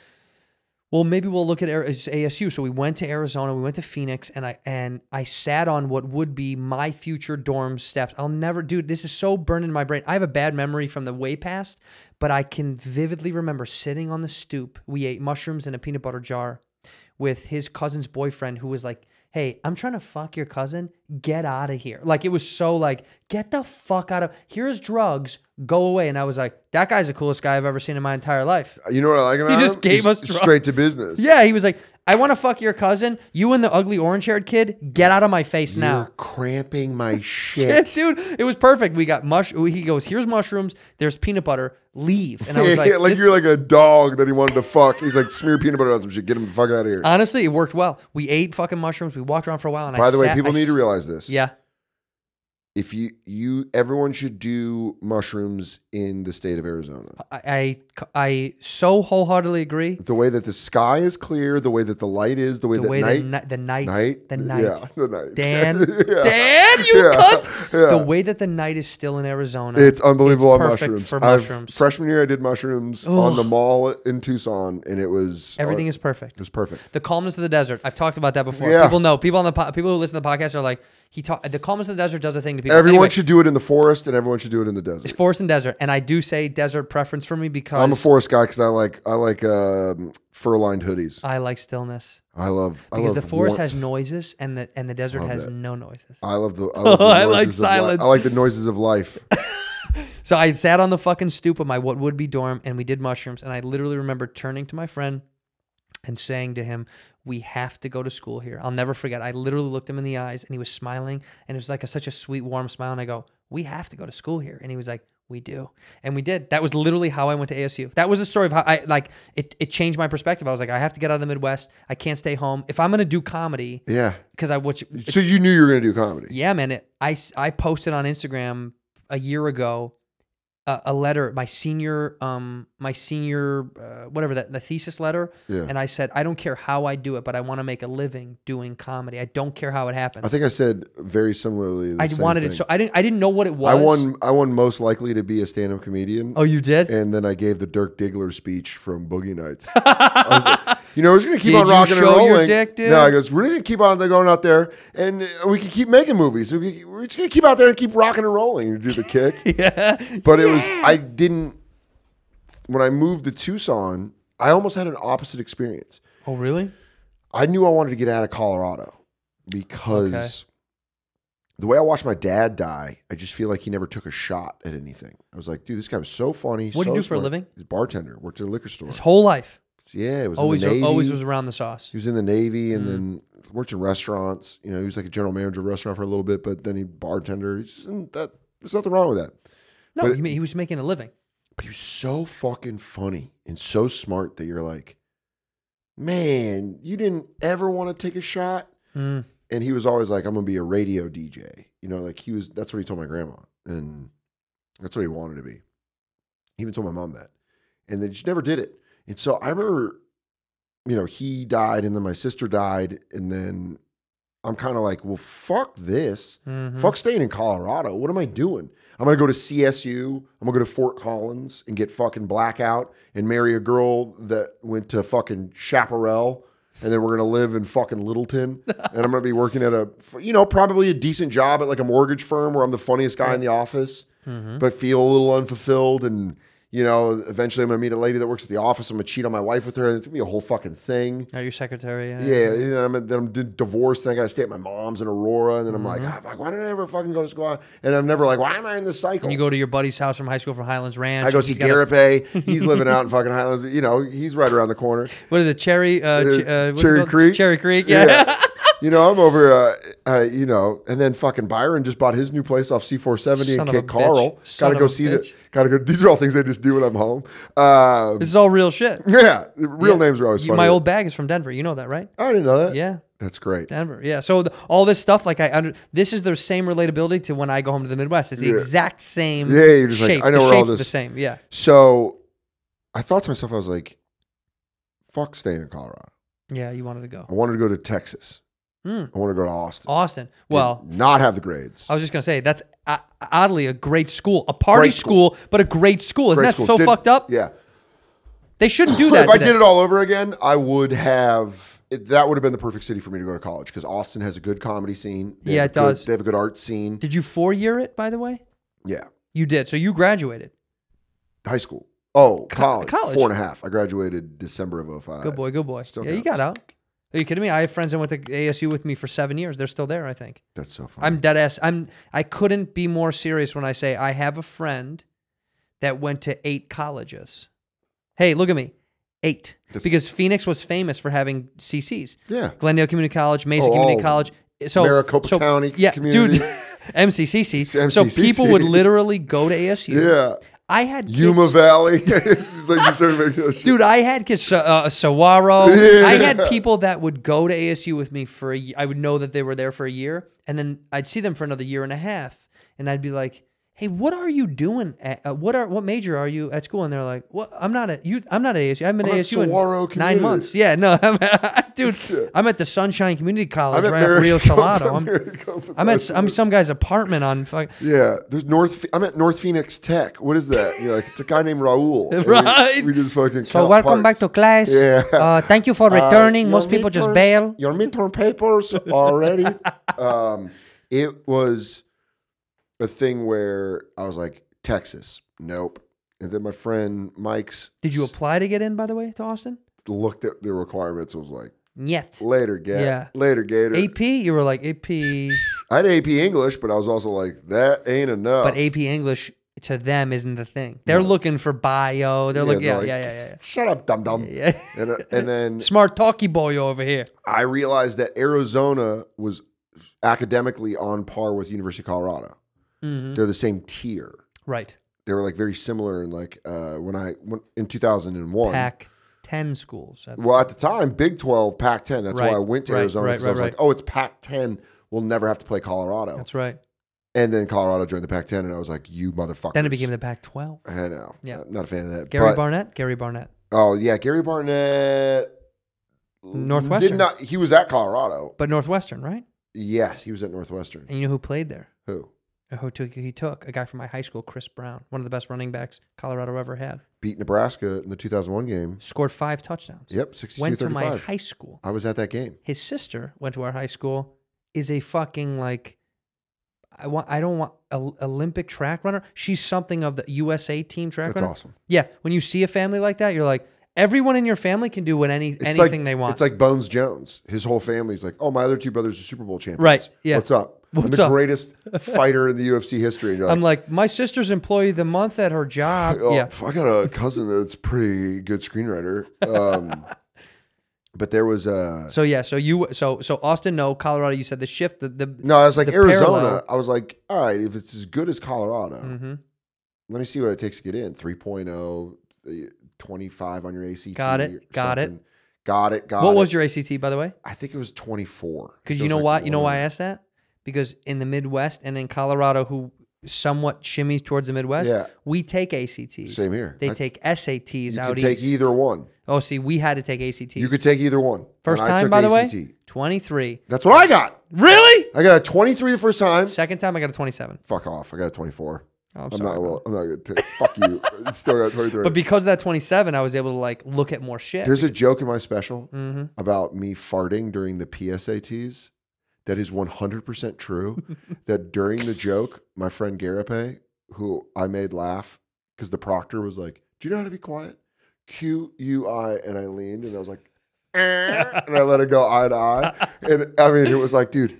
well, maybe we'll look at A S U. So we went to Arizona, we went to Phoenix, and I and I sat on what would be my future dorm steps. I'll never, dude, this is so burned in my brain. I have a bad memory from the way past, but I can vividly remember sitting on the stoop. We ate mushrooms in a peanut butter jar with his cousin's boyfriend who was like, hey, I'm trying to fuck your cousin. Get out of here. Like, it was so like, get the fuck out of, here's drugs, go away. And I was like, that guy's the coolest guy I've ever seen in my entire life. You know what I like about him? He just gave us drugs. Straight to business. Yeah, he was like, I want to fuck your cousin. You and the ugly orange-haired kid, get out of my face now. You're cramping my shit. Dude, it was perfect. We got mush. He goes, here's mushrooms. There's peanut butter. Leave. And I was like, yeah, like you're like a dog that he wanted to fuck. He's like, smear peanut butter on some shit. Get him the fuck out of here. Honestly, it worked well. We ate fucking mushrooms. We walked around for a while. And by I the way, sat, people I need to realize this. Yeah. if you you everyone should do mushrooms in the state of Arizona. I, I I so wholeheartedly agree. The way that the sky is clear, the way that the light is, the way the that way night, the, ni the night, night, the night, yeah, the night. Dan, yeah. Dan, you yeah. cunt. Yeah. The way that the night is still in Arizona. It's unbelievable. It's on mushrooms. For mushrooms. I've, freshman year, I did mushrooms Ugh. on the mall in Tucson, and it was everything uh, is perfect. It was perfect. The calmness of the desert. I've talked about that before. Yeah. People know. People on the po people who listen to the podcast are like, he talk the calmness of the desert does a thing to people. Everyone anyway, should do it in the forest, and everyone should do it in the desert. It's forest and desert, and I do say desert preference for me because I'm a forest guy because I like I like uh, fur-lined hoodies. I like stillness. I love because I love the forest warmth. has noises, and the and the desert has that. no noises. I love the I, love the I like silence. I like the noises of life. So I sat on the fucking stoop of my what would be dorm, and we did mushrooms, and I literally remember turning to my friend and saying to him, we have to go to school here. I'll never forget. I literally looked him in the eyes, and he was smiling, and it was like a, such a sweet, warm smile. And I go, we have to go to school here. And he was like, we do. And we did. That was literally how I went to A S U. That was the story of how I, like, it, it changed my perspective. I was like, I have to get out of the Midwest. I can't stay home. If I'm going to do comedy. Yeah. Because I, which, so you knew you were going to do comedy. Yeah, man. It, I, I posted on Instagram a year ago Uh, a letter, my senior, um, my senior, uh, whatever that, the thesis letter. Yeah. And I said, I don't care how I do it, but I want to make a living doing comedy. I don't care how it happens. I think I said very similarly. I wanted thing. it. So I didn't, I didn't know what it was. I won, I won most likely to be a stand-up comedian. Oh, you did? And then I gave the Dirk Diggler speech from Boogie Nights. I was like, you know, we're just going to keep did on rocking and rolling. Your dick, dude? No, I goes, we're going to keep on going out there and we can keep making movies. We're just going to keep out there and keep rocking and rolling and do the kick. Yeah. But it was, I didn't, when I moved to Tucson, I almost had an opposite experience. Oh, really? I knew I wanted to get out of Colorado because okay. the way I watched my dad die, I just feel like he never took a shot at anything. I was like, dude, this guy was so funny. What so do you do smart. for a living? He's a bartender, worked at a liquor store. His whole life? Yeah, it was always, in the Navy. Always was around the sauce. He was in the Navy and mm. then worked in restaurants. You know, he was like a general manager of a restaurant for a little bit, but then he bartender. He's just, that, there's nothing wrong with that. No, but, you mean he was making a living. But he was so fucking funny and so smart that you're like, man, you didn't ever want to take a shot? Mm. And he was always like, I'm going to be a radio D J. You know, like he was, that's what he told my grandma. And that's what he wanted to be. He even told my mom that. And they just never did it. And so I remember, you know, he died and then my sister died. And then I'm kind of like, well, fuck this. Mm-hmm. Fuck staying in Colorado. What am I doing? I'm going to go to C S U. I'm going to go to Fort Collins and get fucking blackout and marry a girl that went to fucking Chaparral. And then we're going to live in fucking Littleton. And I'm going to be working at a, you know, probably a decent job at like a mortgage firm where I'm the funniest guy in the office, mm-hmm. but feel a little unfulfilled. And, you know, eventually I'm going to meet a lady that works at the office. I'm going to cheat on my wife with her. And it's going to be a whole fucking thing. Oh, your secretary. Yeah. Yeah. You know, I'm, then I'm divorced and I got to stay at my mom's in Aurora. And then I'm mm-hmm. like, oh, fuck, why did I ever fucking go to school? And I'm never like, why am I in this cycle? And you go to your buddy's house from high school from Highlands Ranch. I go see Garipay. He's living out in fucking Highlands. You know, he's right around the corner. What is it? Cherry? Uh, ch uh, Cherry Creek? Cherry Creek. Yeah. yeah. You know, I'm over, uh, uh, you know, and then fucking Byron just bought his new place off C four seventy and Kid Carl. Gotta go see the, gotta go. These are all things I just do when I'm home. Uh, this is all real shit. Yeah. Real yeah. names are always funny. My old bag is from Denver. You know that, right? I didn't know that. Yeah. That's great. Denver. Yeah. So the, all this stuff, like I under, this is the same relatability to when I go home to the Midwest. It's the yeah. exact same Yeah, you're just shape. like, I know where all this. The same. Yeah. So I thought to myself, I was like, fuck staying in Colorado. Yeah. You wanted to go. I wanted to go to Texas. Mm. I want to go to Austin. Austin. Well, did not have the grades. I was just going to say, that's uh, oddly a great school. A party school, school, but a great school. Isn't great that school. so did, fucked up? Yeah. They shouldn't do that. If today. I did it all over again, I would have, it, that would have been the perfect city for me to go to college because Austin has a good comedy scene. They yeah, it does. Good, they have a good art scene. Did you four-year it, by the way? Yeah. You did. So you graduated. High school. Oh, college. college. Four and a half. I graduated December of oh five. Good boy, good boy. Still yeah, counts. You got out. Are you kidding me? I have friends that went to A S U with me for seven years. They're still there, I think. That's so funny. I'm dead ass. I'm, I couldn't be more serious when I say I have a friend that went to eight colleges. Hey, look at me. Eight. That's because Phoenix was famous for having C Cs. Yeah. Glendale Community College, Mesa oh, Community College. So, Maricopa so, County yeah, Community. Dude, M C C C. M C C C. So people would literally go to A S U. Yeah. I had kids. Yuma Valley. like Dude, I had kids. Uh, Saguaro. Yeah. I had people that would go to A S U with me for a year. I would know that they were there for a year, and then I'd see them for another year and a half. and I'd be like, hey, what are you doing? At, uh, what are what major are you at school? And they're like, what? I'm not at you. I'm not at A S U. I'm at I'm A S U in nine months. Yeah, no, I'm at, dude. I'm at the Sunshine Community College right off Rio Salado. I'm, I'm at I'm some guy's apartment on. Fuck. Yeah, there's North. I'm at North Phoenix Tech. What is that? You're like, it's a guy named Raul. Right. We, we just fucking. So welcome parts. back to class. Yeah. Uh, thank you for returning. Uh, Most people midterm, just bail. Your midterm papers are ready. um, it was. A thing where I was like, Texas, nope. And then my friend Mike's. Did you apply to get in, by the way, to Austin? Looked at the requirements, was like, yet. Later, Gator. Yeah. Later, Gator. A P? You were like, A P. I had A P English, but I was also like, that ain't enough. But A P English to them isn't the thing. They're no. looking for bio. They're yeah, looking, yeah, like, yeah, yeah, yeah, yeah. Shut up, dum dum. Yeah, yeah. And, uh, and then. Smart talkie boy over here. I realized that Arizona was academically on par with University of Colorado. Mm-hmm. They're the same tier, right? They were like very similar, and like uh, when I when, in two thousand and one, Pac ten schools. At well, at the time, Big twelve, Pac ten. That's right. Why I went to right. Arizona because right. right. I was right. like, oh, it's Pac ten. We'll never have to play Colorado. That's right. And then Colorado joined the Pac ten, and I was like, you motherfuckers. Then it became the Pac twelve. I know. Yeah, not, not a fan of that. Gary but, Barnett. Gary Barnett. Oh yeah, Gary Barnett. Northwestern. Did not. He was at Colorado, but Northwestern, right? Yes, he was at Northwestern. And you know who played there? Who? Who took, he took a guy from my high school, Chris Brown, one of the best running backs Colorado ever had. Beat Nebraska in the two thousand one game. Scored five touchdowns. Yep, sixty-two thirty-five. Went to my high school. I was at that game. His sister went to our high school, is a fucking like, I want. I don't want a, Olympic track runner. She's something of the U S A team track That's runner. That's awesome. Yeah, when you see a family like that, you're like, everyone in your family can do what any it's anything like, they want. It's like Bones Jones. His whole family's like, oh, my other two brothers are Super Bowl champions. Right, yeah. What's up? What's I'm the up? greatest fighter in the U F C history. Like, I'm like, my sister's employee of the month at her job. Oh, yeah. I got a cousin that's pretty good screenwriter. Um, but there was a... So, yeah. So, you so so Austin, no. Colorado, you said the shift. The, the No, I was like, Arizona. Parallel. I was like, all right, if it's as good as Colorado, mm-hmm. let me see what it takes to get in. three point oh, twenty-five on your A C T. Got it. Got something. it. Got it. Got what it. was your A C T, by the way? I think it was twenty-four. Because you know like why? You know why I asked that? Because in the Midwest and in Colorado, who somewhat shimmies towards the Midwest, yeah. we take A C Ts. Same here. They I, take S A Ts you out east. You could take either one. Oh, see, we had to take A C Ts. You could take either one. First and time, I took by the A C T. Way, twenty-three. That's what I got. Really? I got a twenty-three the first time. Second time, I got a twenty-seven. Fuck off. I got a twenty-four. Oh, I'm, I'm sorry, not. Well, I'm not going to. Fuck you. I still got twenty-three. But because of that twenty-seven, I was able to like look at more shit. There's a joke in my special mm-hmm. about me farting during the P S A Ts. That is one hundred percent true. That during the joke, my friend Garipay, who I made laugh, because the proctor was like, do you know how to be quiet? Q U I. And I leaned, and I was like, eh, and I let it go eye to eye. And I mean, it was like, dude,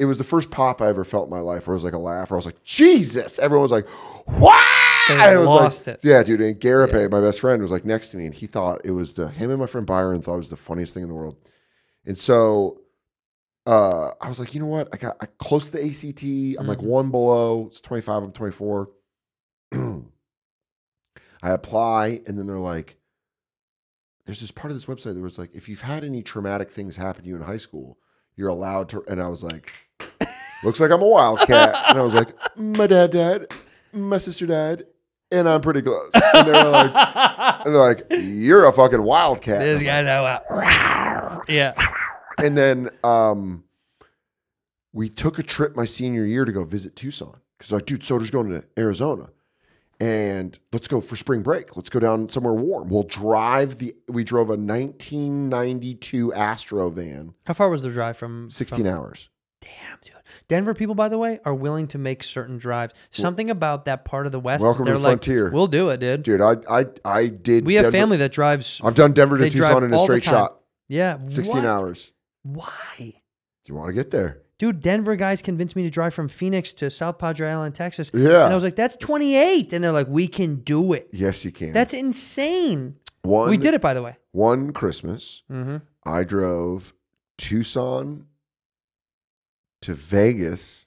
it was the first pop I ever felt in my life where it was like a laugh, where I was like, Jesus. Everyone was like, what? And I was lost like, it. Yeah, dude. And Garipay, yeah. my best friend, was like next to me, and he thought it was the, him and my friend Byron thought it was the funniest thing in the world. And so... Uh, I was like, you know what? I got I close to the A C T. I'm mm-hmm. like one below. It's twenty-five. I'm twenty-four. I apply, and then they're like, there's this part of this website that was like, if you've had any traumatic things happen to you in high school, you're allowed to. And I was like, looks like I'm a wildcat. And I was like, my dad died. My sister died. And I'm pretty close. And they're like, and they're like, you're a fucking wildcat. This guy know. Yeah. And then um, we took a trip my senior year to go visit Tucson. Because like, dude, Soder's going to Arizona. And let's go for spring break. Let's go down somewhere warm. We'll drive the, we drove a nineteen ninety-two Astro van. How far was the drive from? sixteen from hours. Damn, dude. Denver people, by the way, are willing to make certain drives. Something about that part of the West. Welcome to the like, Frontier. We'll do it, dude. Dude, I, I, I did. We have Denver. family that drives. I've done Denver to Tucson in a straight shot. Yeah. sixteen what? Hours. Why? You want to get there. Dude, Denver guys convinced me to drive from Phoenix to South Padre Island, Texas. Yeah. And I was like, that's twenty-eight. And they're like, we can do it. Yes, you can. That's insane. One, we did it, by the way. One Christmas, mm-hmm. I drove Tucson to Vegas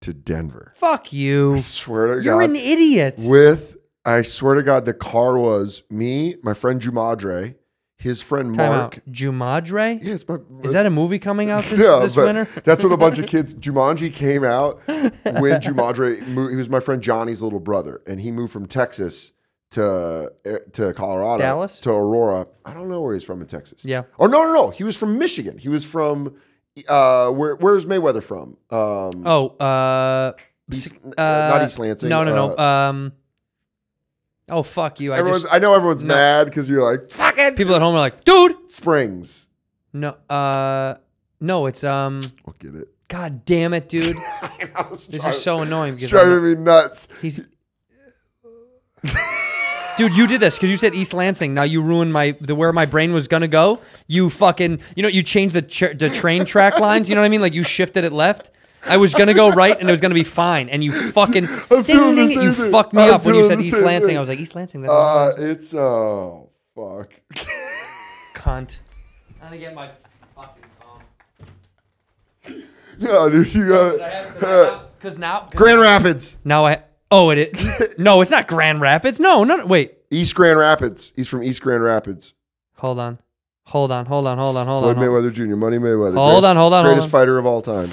to Denver. Fuck you. I swear to God. You're an idiot. With, I swear to God, the car was me, my friend Jumadre, His friend Time Mark. Out. Jumadre? Yeah, it's my, it's, is that a movie coming out this, yeah, this winter? That's when a bunch of kids, Jumanji came out when Jumadre moved. He was my friend Johnny's little brother, and he moved from Texas to to Colorado. Dallas? To Aurora. I don't know where he's from in Texas. Yeah. Or no, no, no. He was from Michigan. He was from, uh, where, where's Mayweather from? Um, oh. Uh, East, uh, not East Lansing. No, no, uh, no. Um. Oh, fuck you. I, everyone's, just, I know everyone's no. mad because you're like, fuck it. People at home are like, dude. Springs. No, uh, no, it's, um. I'll get it. God damn it, dude. This driving, is so annoying. It's driving me nuts. He's. Dude, you did this because you said East Lansing. Now you ruined my the where my brain was gonna go. You fucking, you know, you changed the ch the train track lines. You know what I mean? Like you shifted it left. I was gonna go right and it was gonna be fine. And you fucking ding, ding, ding, you fucked me I'm up when you said East Lansing. Thing. I was like East Lansing. That's uh, it's oh uh, fuck. Cunt. I'm gonna get my fucking phone. No, dude, you got it. Because now, now Grand Rapids. Now I. Oh, it is. No, it's not Grand Rapids. No, no, wait. East Grand Rapids. He's from East Grand Rapids. Hold on. Hold on, hold on, hold on, hold Floyd on. Floyd Mayweather Junior, Money Mayweather. Hold greatest, on, hold on, Greatest hold on. fighter of all time.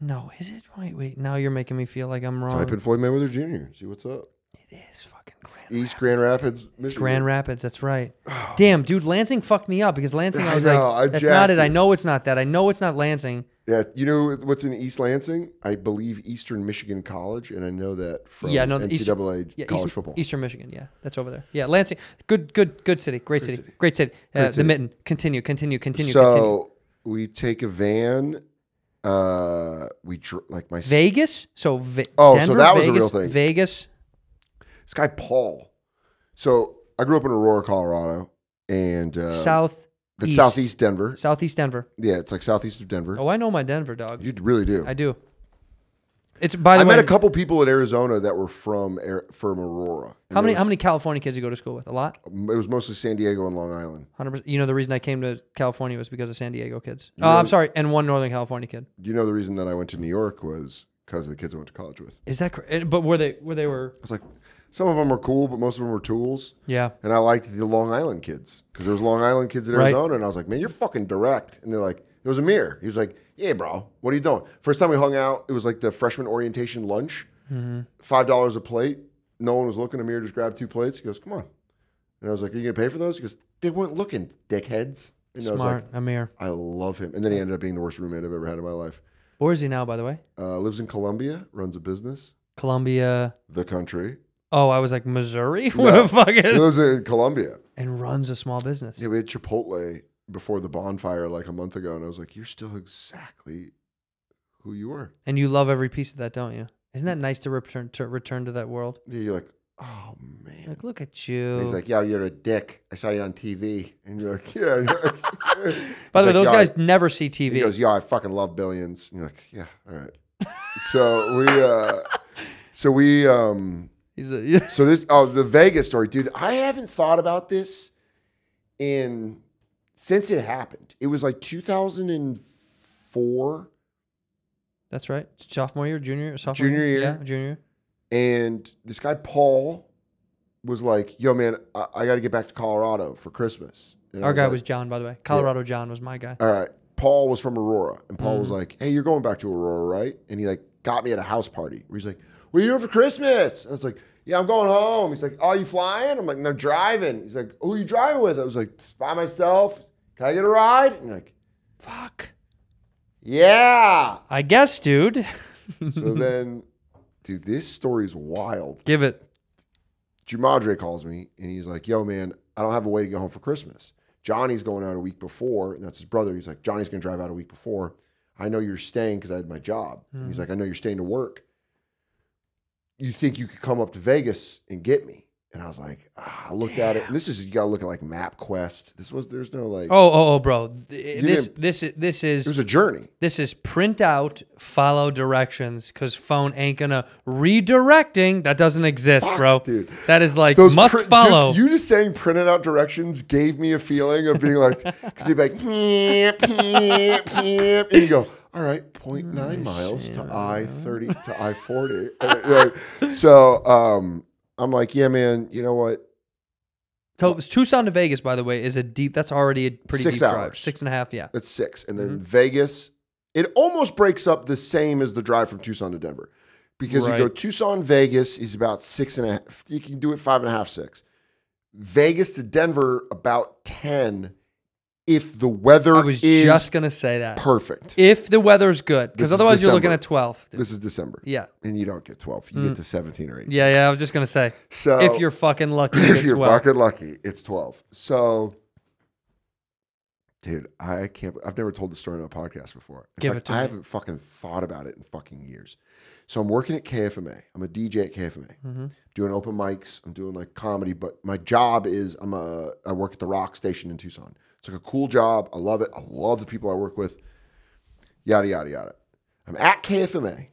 No, is it? Wait, wait. Now you're making me feel like I'm wrong. Type in Floyd Mayweather Junior See what's up. It is fucking Grand East Rapids. East Grand Rapids. Michigan. It's Grand Rapids. That's right. Damn, dude, Lansing fucked me up because Lansing, I was I know, like, I that's not it. it. I know it's not that. I know it's not Lansing. Yeah, you know what's in East Lansing? I believe Eastern Michigan College, and I know that from yeah, no, N C double A Eastern, college yeah, Eastern, football. Eastern Michigan, yeah, that's over there. Yeah, Lansing, good, good, good city, great, great city. city, great city. Uh, great the city. Mitten, continue, continue, continue. So continue. we take a van. Uh, we dr like my Vegas. So ve oh, Denver, so that was Vegas, a real thing. Vegas. This guy Paul. So I grew up in Aurora, Colorado, and uh, South. That's East. Southeast Denver. Southeast Denver. Yeah, it's like southeast of Denver. Oh, I know my Denver, dog. You really do. I do. It's by the I way, met a couple people in Arizona that were from from Aurora. How many was, how many California kids you go to school with? A lot. It was mostly San Diego and Long Island. one hundred percent. You know the reason I came to California was because of San Diego kids. You oh, know, I'm sorry, and one Northern California kid. You know the reason that I went to New York was because of the kids I went to college with. Is that correct? But were they were they were? I was like. Some of them were cool, but most of them were tools. Yeah. And I liked the Long Island kids because there was Long Island kids in Arizona. Right. And I was like, man, you're fucking direct. And they're like, it was Amir. He was like, yeah, bro, what are you doing? First time we hung out, it was like the freshman orientation lunch, mm-hmm. five dollars a plate. No one was looking. Amir just grabbed two plates. He goes, come on. And I was like, are you going to pay for those? He goes, they weren't looking, dickheads. And Smart, I was like, Amir. I love him. And then he ended up being the worst roommate I've ever had in my life. Where is he now, by the way? Uh, lives in Colombia, runs a business. Colombia. The country. Oh, I was like, Missouri? What no, the fuck is it? Was in Colombia. And runs a small business. Yeah, we had Chipotle before the bonfire like a month ago, and I was like, you're still exactly who you were. And you love every piece of that, don't you? Isn't that nice to return to return to that world? Yeah, you're like, oh, man. You're like, look at you. And he's like, yo, you're a dick. I saw you on T V. And you're like, yeah. You're like, by the way, like, those guys I, never see T V. He goes, yo, I fucking love Billions. And you're like, yeah, all right. So we, uh, so we, um... He's a, yeah. So this, oh, the Vegas story, dude, I haven't thought about this in, since it happened. It was like two thousand four. That's right. Sophomore year, junior, sophomore junior year. year. Yeah, junior. And this guy, Paul, was like, yo, man, I, I got to get back to Colorado for Christmas. And Our was guy like, was John, by the way. Colorado yeah. John was my guy. All right. Paul was from Aurora. And Paul mm. was like, hey, you're going back to Aurora, right? And he like got me at a house party where he's like, what are you doing for Christmas? And I was like, yeah, I'm going home. He's like, oh, you flying? I'm like, no, driving. He's like, who are you driving with? I was like, by myself. Can I get a ride? And you're like, fuck. Yeah. I guess, dude. So then, dude, this story's wild. Give it. Jumadre calls me, and he's like, yo, man, I don't have a way to get home for Christmas. Johnny's going out a week before, and that's his brother. He's like, Johnny's going to drive out a week before. I know you're staying because I had my job. Mm. He's like, I know you're staying to work. You think you could come up to Vegas and get me? And I was like, ah, I looked Damn. at it. And this is, you got to look at like MapQuest. This was, there's no like. Oh, oh, oh, bro. This, this, this, this is. It was a journey. This is print out, follow directions, because phone ain't going to redirecting. That doesn't exist, Fuck, bro. Dude. That is like Those must print, follow. Just, you just saying printed out directions gave me a feeling of being like, because you'd be like, peep, peep, peep. And you go, all right, zero point nine miles to I thirty to I forty. So um, I'm like, yeah, man, you know what? So it was Tucson to Vegas, by the way, is a deep, that's already a pretty six deep hours. drive. Six and a half, yeah. That's six. And then mm-hmm. Vegas, it almost breaks up the same as the drive from Tucson to Denver. Because right. you go Tucson, Vegas is about six and a half. You can do it five and a half, six. Vegas to Denver, about ten. If the weather I was is just gonna say that perfect. If the weather's good, because otherwise you're looking at twelve. Dude. This is December. Yeah, and you don't get twelve. You mm. get to seventeen or eighteen. Yeah, yeah. I was just gonna say. So if you're fucking lucky, you if get you're twelve. Fucking lucky, it's twelve. So, dude, I can't. I've never told the story on a podcast before. In Give fact, it to I me. haven't fucking thought about it in fucking years. So I'm working at K F M A. I'm a D J at K F M A, mm-hmm. doing open mics. I'm doing like comedy, but my job is I'm a I work at the rock station in Tucson. It's like a cool job. I love it. I love the people I work with. Yada, yada, yada. I'm at K F M A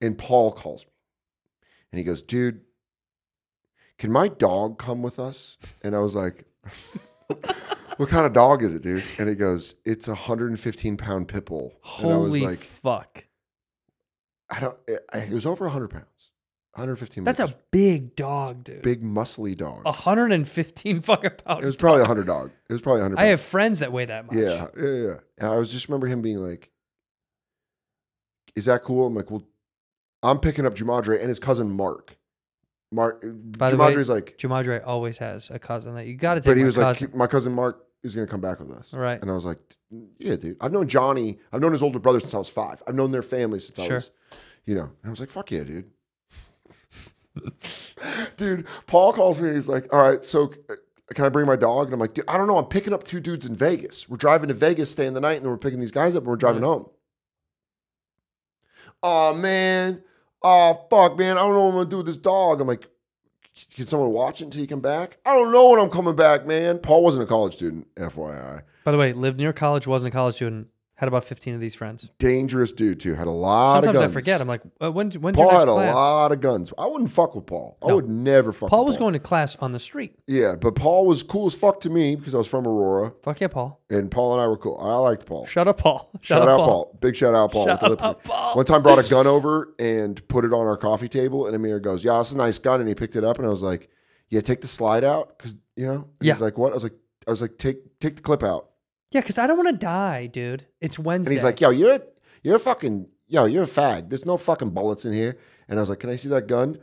and Paul calls me and he goes, dude, can my dog come with us? And I was like, what kind of dog is it, dude? And he goes, it's a one hundred fifteen pound pit bull. Holy and I was like, fuck. I don't, it, it was over one hundred pounds. one hundred fifteen. That's meters. A big dog, dude. Big muscly dog. one hundred fifteen fucking pounds. It was probably a hundred dog. It was probably a hundred. I have friends that weigh that much. Yeah, yeah, yeah. And I was just remember him being like, "Is that cool?" I'm like, "Well, I'm picking up Jumadre and his cousin Mark." Mark. By Jumadre's the way, like Jumadre always has a cousin that you got to take. But he was cousin. like, "My cousin Mark is going to come back with us." Right. And I was like, "Yeah, dude. I've known Johnny. I've known his older brother since I was five. I've known their family since sure. I was, you know." And I was like, "Fuck yeah, dude." Dude, Paul calls me and he's like, all right, so can I bring my dog? And I'm like, dude, I don't know. I'm picking up two dudes in Vegas. We're driving to Vegas, staying the night, and then we're picking these guys up and we're driving mm-hmm. home. Oh, man. Oh, fuck, man. I don't know what I'm going to do with this dog. I'm like, can someone watch it until you come back? I don't know when I'm coming back, man. Paul wasn't a college student, F Y I. By the way, lived near college, wasn't a college student. Had about fifteen of these friends. Dangerous dude, too. Had a lot Sometimes of guns. Sometimes I forget. I'm like, uh, when, when's Paul your next had a class? lot of guns. I wouldn't fuck with Paul. No. I would never fuck Paul with Paul. Paul was going to class on the street. Yeah, but Paul was cool as fuck to me because I was from Aurora. Fuck yeah, Paul. And Paul and I were cool. I liked Paul. Shut up, Paul. Shout out, Paul. Paul. Big shout out, Paul. Shut up, up, Paul. One time brought a gun over and put it on our coffee table, and Amir goes, yeah, that's a nice gun, and he picked it up, and I was like, yeah, take the slide out, because, you know? And yeah. He's like, what? I was like, I was like, take, take the clip out. Yeah, because I don't want to die, dude. It's Wednesday. And he's like, yo, you're a, you're a fucking, yo, you're a fag. There's no fucking bullets in here. And I was like, can I see that gun?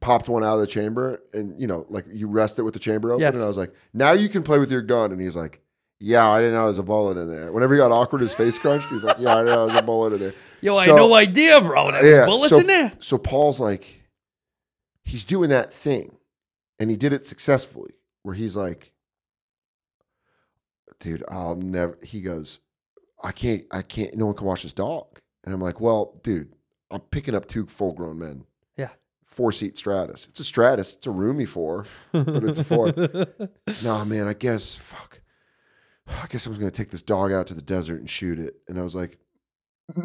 Popped one out of the chamber. And, you know, like you rest it with the chamber open. Yes. And I was like, now you can play with your gun. And he's like, yeah, I didn't know there was a bullet in there. Whenever he got awkward, his face crunched. He's like, yeah, I didn't know there was a bullet in there. Yo, so, I had no idea, bro. There was yeah, bullets so, in there. So Paul's like, he's doing that thing. And he did it successfully where he's like, dude, I'll never, he goes, I can't, I can't, no one can watch this dog. And I'm like, well, dude, I'm picking up two full grown men. Yeah. Four seat Stratus. It's a Stratus. It's a roomy four, but it's a four. Nah, man, I guess, fuck. I guess I was going to take this dog out to the desert and shoot it. And I was like,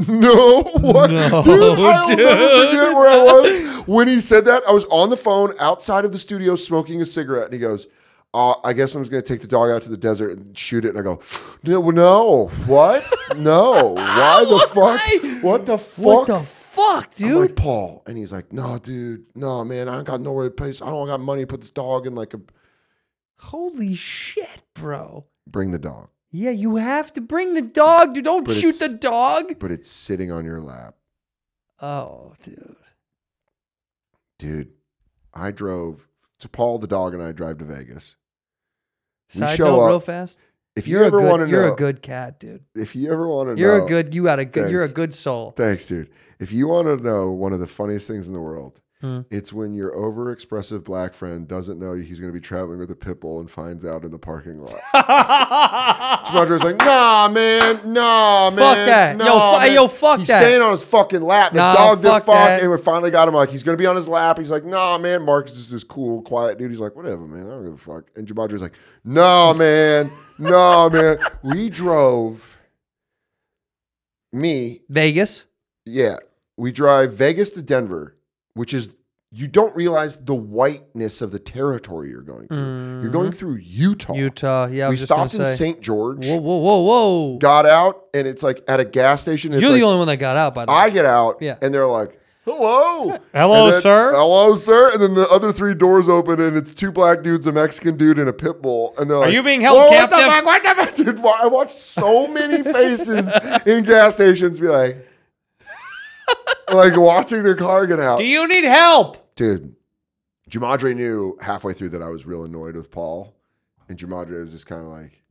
no, what? No, dude, I'll dude. never forget where I was. When he said that, I was on the phone outside of the studio smoking a cigarette. And he goes, Uh, I guess I'm just going to take the dog out to the desert and shoot it. And I go, no, no, what? No, why the fuck? What the fuck? What the fuck, dude? I'm like, Paul. And he's like, no, dude, no, man, I ain't got nowhere to place. I don't got money to put this dog in like a. Holy shit, bro. Bring the dog. Yeah, you have to bring the dog, dude. Don't but shoot the dog. But it's sitting on your lap. Oh, dude. Dude, I drove. So Paul, the dog, and I drive to Vegas. We Side show note, up. real fast. If you you're ever want to know, you're a good cat, dude. If you ever want to know, you're a good. You got a good. Thanks. You're a good soul. Thanks, dude. If you want to know one of the funniest things in the world, hmm. it's when your overexpressive black friend doesn't know he's going to be traveling with a pit bull and finds out in the parking lot. Jumadre's like, nah, man, nah, man, fuck that, nah, yo, man. yo, fuck he's that. He's staying on his fucking lap. The nah, dog did fuck, fuck and we finally got him. Like, he's going to be on his lap. He's like, nah, man. Marcus is this cool, quiet dude. He's like, whatever, man. I don't give a fuck. And Jumadre's like, no, nah, man, no, nah, man. We drove me Vegas. Yeah, we drive Vegas to Denver. Which is, you don't realize the whiteness of the territory you're going through. Mm-hmm. You're going through Utah. Utah, yeah. I we was stopped just in say. Saint George. Whoa, whoa, whoa, whoa. Got out, and it's like at a gas station. You're the like, only one that got out, by the way. I get out, yeah. and they're like, hello. Hello, then, sir. Hello, sir. And then the other three doors open, and it's two black dudes, a Mexican dude, and a pit bull. And they're like, are you being held whoa, captive? What the fuck? What the fuck? Dude, I watched so many faces in gas stations be like, like watching their car get out. Do you need help? Dude, Jumadre knew halfway through that I was real annoyed with Paul. And Jumadre was just kind of like,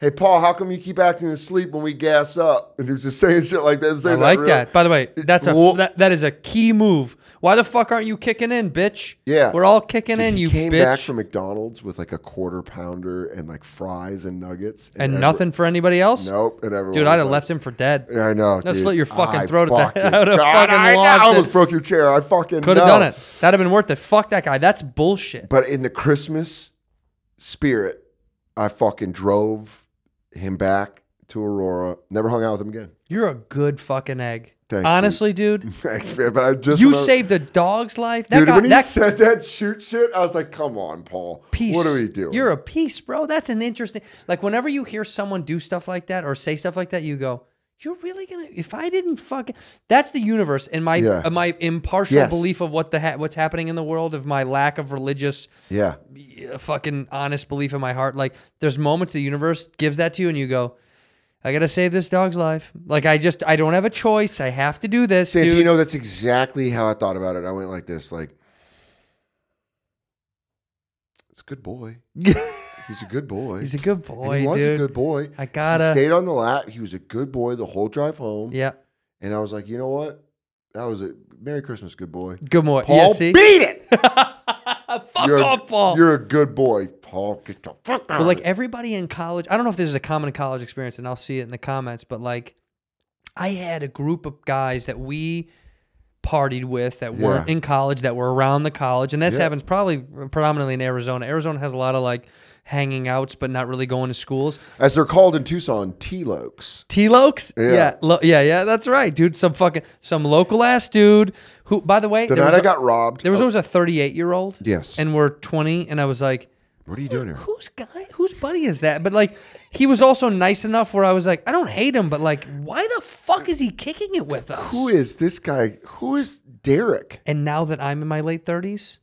hey, Paul, how come you keep acting asleep when we gas up? And he was just saying shit like that. I like really. that. By the way, that's a, that, that is a key move. Why the fuck aren't you kicking in, bitch? Yeah. We're all kicking Dude, in, you bitch. He came back from McDonald's with like a quarter pounder and like fries and nuggets. And, and every, nothing for anybody else? Nope. And everyone Dude, I'd have like, left him for dead. Yeah, I know. Just slit your fucking I throat fucking, at that. I, God, fucking I, lost I almost it. broke your chair. I fucking Could have done it. That would have been worth it. Fuck that guy. That's bullshit. But in the Christmas spirit, I fucking drove... him back to Aurora. Never hung out with him again. You're a good fucking egg. Thanks, Honestly, dude. dude. Thanks, man. But I just you saved a dog's life. That dude, guy, when that... he said that shoot shit, I was like, "Come on, Paul. Peace. What are we doing? You're a piece, bro. That's an interesting. Like, whenever you hear someone do stuff like that or say stuff like that, you go, "You're really gonna? If I didn't fucking, that's the universe and my yeah. uh, my impartial yes. belief of what the ha what's happening in the world, of my lack of religious, yeah, uh, fucking honest belief in my heart. Like there's moments the universe gives that to you, and you go, I gotta save this dog's life. Like I just I don't have a choice. I have to do this. Santino, dude. That's exactly how I thought about it. I went like this, like it's a good boy. He's a good boy. He's a good boy, and he was dude. a good boy. I gotta. He stayed on the lap. He was a good boy the whole drive home. Yeah. And I was like, you know what? That was a Merry Christmas, good boy. Good boy. Paul, yeah, see? beat it. Fuck you're off, a, Paul. You're a good boy, Paul. Get the fuck out. But like everybody in college, I don't know if this is a common college experience, and I'll see it in the comments. But like, I had a group of guys that we partied with that yeah. weren't in college, that were around the college, and this yeah. happens probably predominantly in Arizona. Arizona has a lot of like. hanging outs, but not really going to schools. As they're called in Tucson, T-Lokes. T-Lokes? Yeah. Yeah, yeah, yeah, that's right, dude. Some fucking, some local ass dude who, by the way. The night I got robbed. There was always a thirty-eight-year-old. Yes. And we're twenty, and I was like. What are you doing here? Who's guy? Whose buddy is that? But like, he was also nice enough where I was like, I don't hate him, but like, why the fuck is he kicking it with us? Who is this guy? Who is Derek? And now that I'm in my late thirties,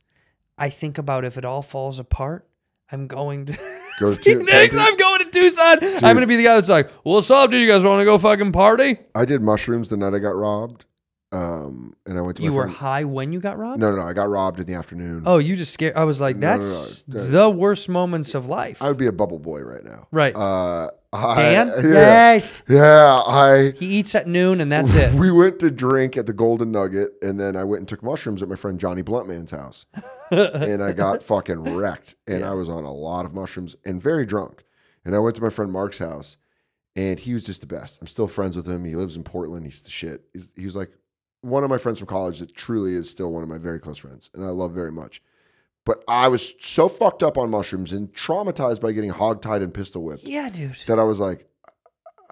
I think about if it all falls apart, I'm going to go to Phoenix. I'm going to Tucson. Dude. I'm going to be the guy that's like, well, what's up, dude? You guys want to go fucking party? I did mushrooms the night I got robbed. Um, and I went to You my were friend. high when you got robbed? No, no, no. I got robbed in the afternoon. Oh, you just scared. I was like, that's no, no, no, no. the worst moments of life. I would be a bubble boy right now. Right. Uh, I, Dan? Yeah, yes. Yeah. I. He eats at noon and that's it. We went to drink at the Golden Nugget and then I went and took mushrooms at my friend Johnny Bluntman's house. And I got fucking wrecked. And yeah. I was on a lot of mushrooms and very drunk. And I went to my friend Mark's house, and he was just the best. I'm still friends with him. He lives in Portland. He's the shit. He's, he was like one of my friends from college that truly is still one of my very close friends, and I love very much. But I was so fucked up on mushrooms and traumatized by getting hogtied and pistol whipped. Yeah, dude. That I was like,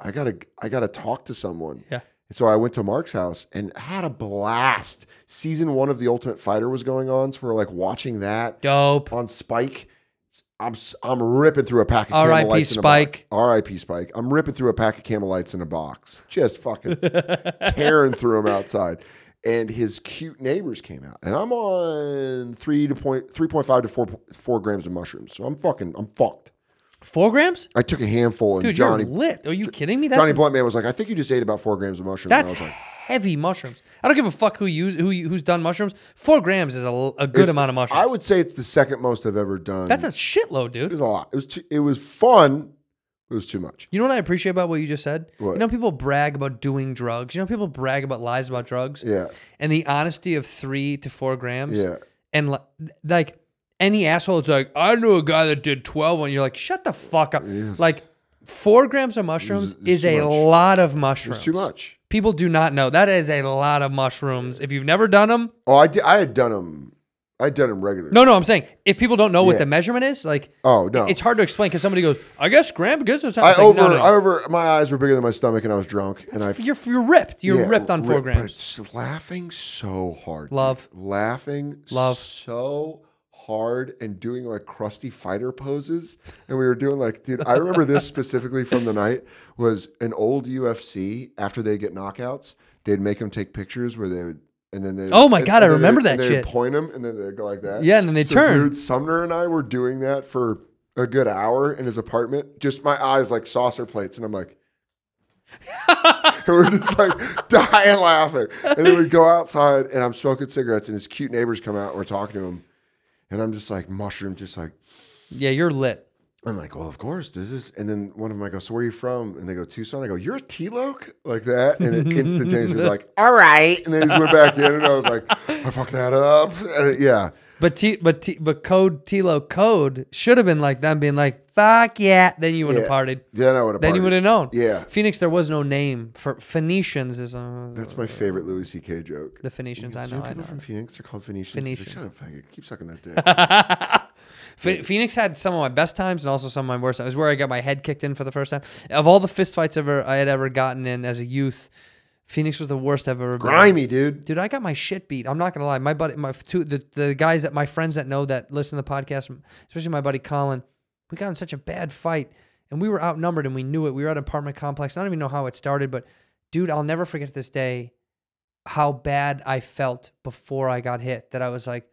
I gotta, I gotta talk to someone. Yeah. So I went to Mark's house and had a blast. Season one of The Ultimate Fighter was going on, so we were like watching that. Dope. On Spike. I'm I'm ripping through a pack of Camel Lights in a box. R I P Spike. I'm ripping through a pack of Camel Lights in a box. Just fucking tearing through them outside. And his cute neighbors came out. And I'm on three to point three point five to four four grams of mushrooms. So I'm fucking I'm fucked. Four grams? I took a handful, and Dude, Johnny you're lit. Are you kidding me? That's Johnny Bluntman was like, "I think you just ate about four grams of mushrooms." That's and I was like, heavy mushrooms. I don't give a fuck who use who who's done mushrooms. Four grams is a, a good amount of mushrooms. I would say it's the second most I've ever done. That's a shitload, dude. It was a lot. It was too, it was fun. It was too much. You know what I appreciate about what you just said? What? You know, people brag about doing drugs. You know, people brag about lies about drugs. Yeah. And the honesty of three to four grams. Yeah. And like. Any asshole, it's like, I knew a guy that did twelve, and you're like, shut the fuck up. Yes. Like, four grams of mushrooms it's, it's is a much. lot of mushrooms. It's too much. People do not know. That is a lot of mushrooms. If you've never done them. Oh, I, did, I had done them. I had done them regularly. No, no, I'm saying, if people don't know yeah. what the measurement is, like, oh, no. It's hard to explain, because somebody goes, I guess gram, guess it's I like, over, no, no. I over, my eyes were bigger than my stomach, and I was drunk. And I, you're, you're ripped. You're yeah, ripped on four ripped, grams. But it's laughing so hard. Love. Dude. Laughing Love. so hard. hard and doing like crusty fighter poses, and we were doing like, dude, I remember this specifically from the night was an old U F C, after they get knockouts, they'd make them take pictures where they would And then they, oh my God, I remember that shit. They point them and then they go like that. Yeah, and then they turn. Dude, Sumner and I were doing that for a good hour in his apartment. Just my eyes like saucer plates, and I'm like, and we're just like dying laughing. And then we go outside, and I'm smoking cigarettes, and his cute neighbors come out, and we're talking to him, and I'm just like mushroom, just like, yeah, you're lit. I'm like, well, of course, this is. And then one of them, I go, so where are you from? And they go, Tucson. I go, you're a T-Loke? Like that. And it instantaneously like, all right. And then he went back in, and I was like, I fucked that up. And it, yeah. But T, but T, but code T-Loke code should have been like them being like, fuck yeah. Then you would have yeah. partied. Then I would have Then partied. You would have known. Yeah. Phoenix, there was no name for Phoenicians. Is uh, That's my favorite Louis C K joke. The Phoenicians, I know. People I know. From Phoenix, they're called Phoenicians. Phoenicians. Like, shut up, keep sucking that dick. Phoenix had some of my best times and also some of my worst. It was where I got my head kicked in for the first time. Of all the fist fights ever I had ever gotten in as a youth, Phoenix was the worst I've ever been. Grimy, dude. Dude, I got my shit beat. I'm not gonna lie. My buddy, my two, the the guys that my friends that know that listen to the podcast, especially my buddy Colin, we got in such a bad fight, and we were outnumbered and we knew it. We were at an apartment complex. I don't even know how it started, but dude, I'll never forget this day how bad I felt before I got hit. That I was like,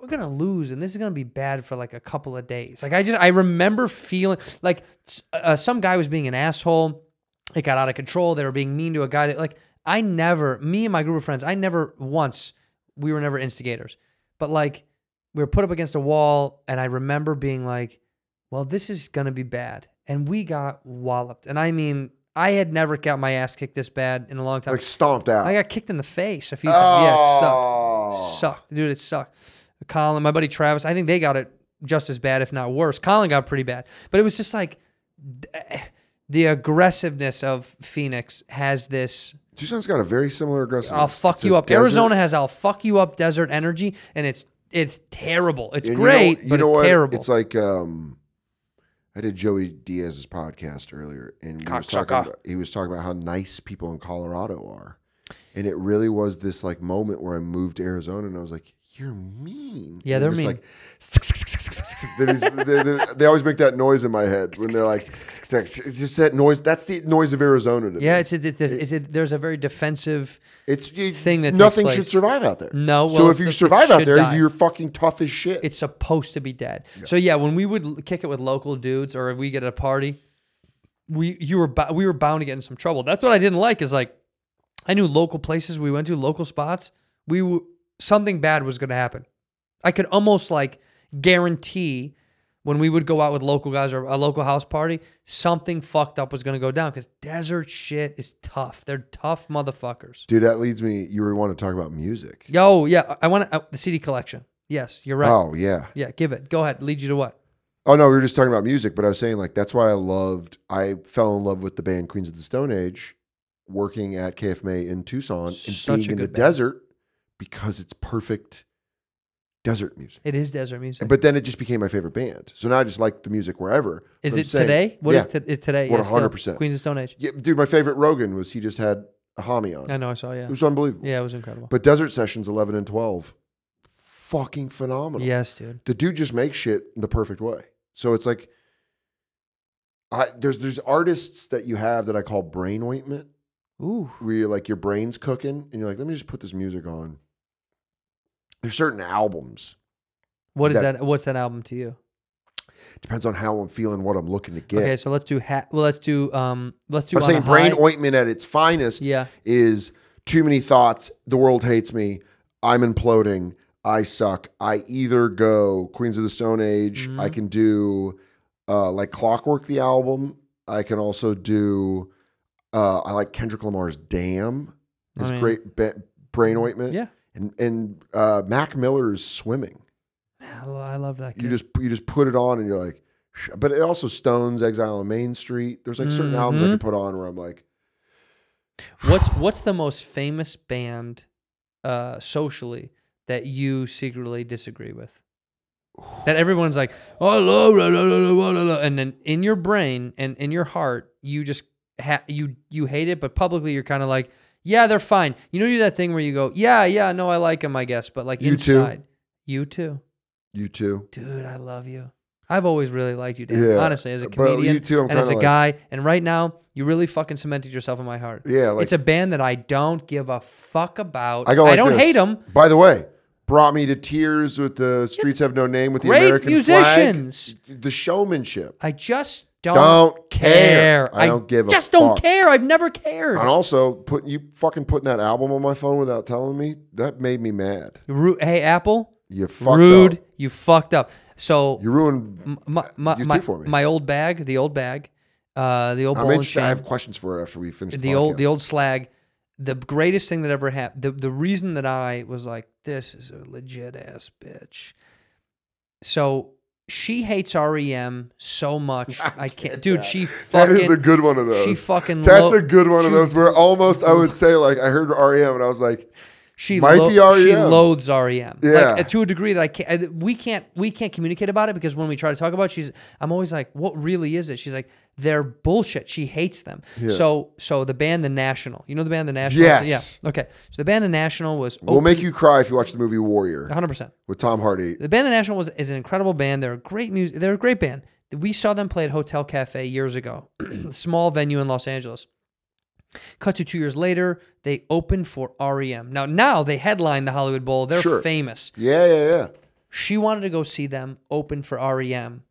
we're going to lose, and this is going to be bad for like a couple of days. Like I just, I remember feeling like uh, some guy was being an asshole. It got out of control. They were being mean to a guy that like, I never, me and my group of friends, I never once, we were never instigators, but like we were put up against a wall. And I remember being like, well, this is going to be bad. And we got walloped. And I mean, I had never got my ass kicked this bad in a long time. Like stomped out. I got kicked in the face a few times. Oh. Yeah, it sucked. Sucked. Dude, it sucked. Colin, my buddy Travis, I think they got it just as bad, if not worse. Colin got pretty bad. But it was just like the aggressiveness of Phoenix has this. Tucson's got a very similar aggressiveness. I'll fuck you up. Desert. Arizona has I'll fuck you up desert energy, and it's it's terrible. It's and great, you know, you but know it's what? terrible. It's like um, I did Joey Diaz's podcast earlier, and he was, talking about, he was talking about how nice people in Colorado are. And it really was this like moment where I moved to Arizona, and I was like, you're mean. Yeah, they're mean. Like, they're, they're, they're, they always make that noise in my head when they're like, it's just that noise. That's the noise of Arizona to yeah, me. It's a, it's a, it's a, there's a very defensive it's, it, thing that nothing should survive out there. No, well, so if you survive out there, die. You're fucking tough as shit. It's supposed to be dead. Yeah. So yeah, when we would kick it with local dudes, or if we get at a party, we you were we were bound to get in some trouble. That's what I didn't like. Is like, I knew local places we went to, local spots. We would. Something bad was going to happen. I could almost like guarantee when we would go out with local guys or a local house party, something fucked up was going to go down because desert shit is tough. They're tough motherfuckers. Dude, that leads me. You were want to talk about music. Yo, yeah. I want to, uh, the C D collection. Yes, you're right. Oh, yeah. Yeah, give it. Go ahead. Lead you to what? Oh, no, we were just talking about music, but I was saying like that's why I loved, I fell in love with the band Queens of the Stone Age working at K F M A in Tucson and Such being in the band. desert. Because it's perfect desert music. It is desert music. But then it just became my favorite band. So now I just like the music wherever. Is it saying, today? What yeah, is, is today? What, one hundred percent. Queens of Stone Age. Yeah, dude, my favorite Rogan was he just had a homie on. I know, I saw, yeah. It was unbelievable. Yeah, it was incredible. But Desert Sessions eleven and twelve, fucking phenomenal. Yes, dude. The dude just makes shit in the perfect way. So it's like, I, there's, there's artists that you have that I call brain ointment. Ooh. Where you're like, your brain's cooking, and you're like, let me just put this music on. There's certain albums. What is that, that? What's that album to you? Depends on how I'm feeling, what I'm looking to get. Okay, so let's do. Ha well, let's do. Um, let's do. I'm saying brain ointment at its finest. Yeah. Is too many thoughts. The world hates me. I'm imploding. I suck. I either go Queens of the Stone Age. Mm-hmm. I can do uh, like Clockwork, the album. I can also do. Uh, I like Kendrick Lamar's "Damn." His I mean, great ba brain ointment. Yeah. And and uh, Mac Miller's Swimming. I love that kid. You just you just put it on and you're like, but it also Stones, Exile on Main Street. There's like certain mm-hmm. albums I can put on where I'm like, what's what's the most famous band uh, socially that you secretly disagree with? That everyone's like, oh, la, la, la, la, la, la, and then in your brain and in your heart, you just ha you you hate it, but publicly you're kind of like. Yeah, they're fine. You know, you do that thing where you go, yeah, yeah, no, I like them, I guess, but like you inside, too. you too, you too, dude, I love you. I've always really liked you, Dan. Yeah. Honestly, as a comedian, bro, you too, I'm and as a like... guy. And right now, you really fucking cemented yourself in my heart. Yeah, like, it's a band that I don't give a fuck about. I, go like I don't this. hate them. By the way, brought me to tears with the Streets Have No Name with the Great American musicians. Flag. The showmanship. I just don't, don't care. care. I don't I give a fuck. Just don't care. I've never cared. And also, putting you fucking putting that album on my phone without telling me, that made me mad. Hey, Apple. You fucked Rude, up. You fucked up. So you ruined my my, my, for me. my old bag, the old bag, uh, the old. I'm interested. I have questions for her after we finish the, the old the old slag. The greatest thing that ever happened. The the reason that I was like, this is a legit ass bitch. So she hates R E M so much. I, I can't, dude. That. She fucking. That is a good one of those. She fucking. That's a good one of those where almost I would say like I heard R E M and I was like. She Might be R E M. She loathes R E M. Yeah. Like, to a degree that I can't. We can't. We can't communicate about it because when we try to talk about it, she's. I'm always like, what really is it? She's like, they're bullshit. She hates them. Yeah. So, so the band The National. You know the band The National. Yes. Yeah. Okay. So the band The National was. We'll open, make you cry if you watch the movie Warrior. one hundred percent. With Tom Hardy. The band The National was is an incredible band. They're a great music. They're a great band. We saw them play at Hotel Cafe years ago, small venue in Los Angeles. Cut to two years later, they opened for R E M. Now, now they headline the Hollywood Bowl. They're sure. famous. Yeah, yeah, yeah. She wanted to go see them open for R E M.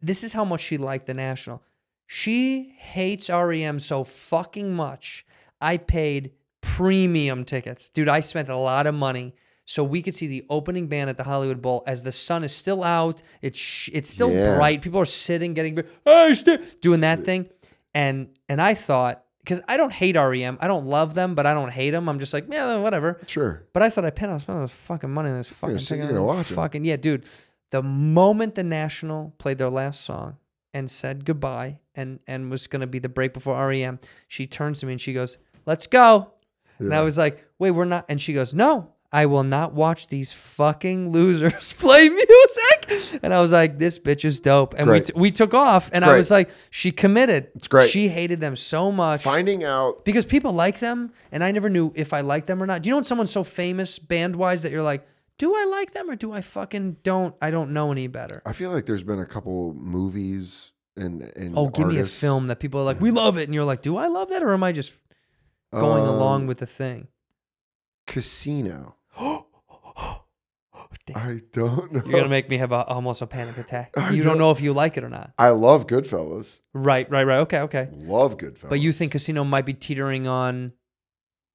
This is how much she liked The National. She hates R E M so fucking much. I paid premium tickets. Dude, I spent a lot of money so we could see the opening band at the Hollywood Bowl as the sun is still out. It's it's still yeah. bright. People are sitting, getting... Hey, doing that thing. And, and I thought... Because I don't hate R E M. I don't love them, but I don't hate them. I'm just like, yeah, whatever. Sure. But I thought I paid on spending this fucking money on this fucking thing. You're gonna watch it. Fucking, yeah, dude. The moment The National played their last song and said goodbye and, and was going to be the break before R E M, she turns to me and she goes, let's go. Yeah. And I was like, wait, we're not. And she goes, no, I will not watch these fucking losers play music. And I was like, this bitch is dope. And great. we t we took off. And I was like, she committed. It's great. She hated them so much. Finding out. Because people like them. And I never knew if I liked them or not. Do you know when someone's so famous band-wise that you're like, do I like them or do I fucking don't? I don't know any better. I feel like there's been a couple movies and, and Oh, give artists. me a film that people are like, we love it. And you're like, do I love that or am I just going um, along with the thing? Casino. I don't know. You're going to make me have a, almost a panic attack. I you don't, don't know if you like it or not. I love Goodfellas. Right, right, right. Okay, okay. Love Goodfellas. But you think Casino might be teetering on...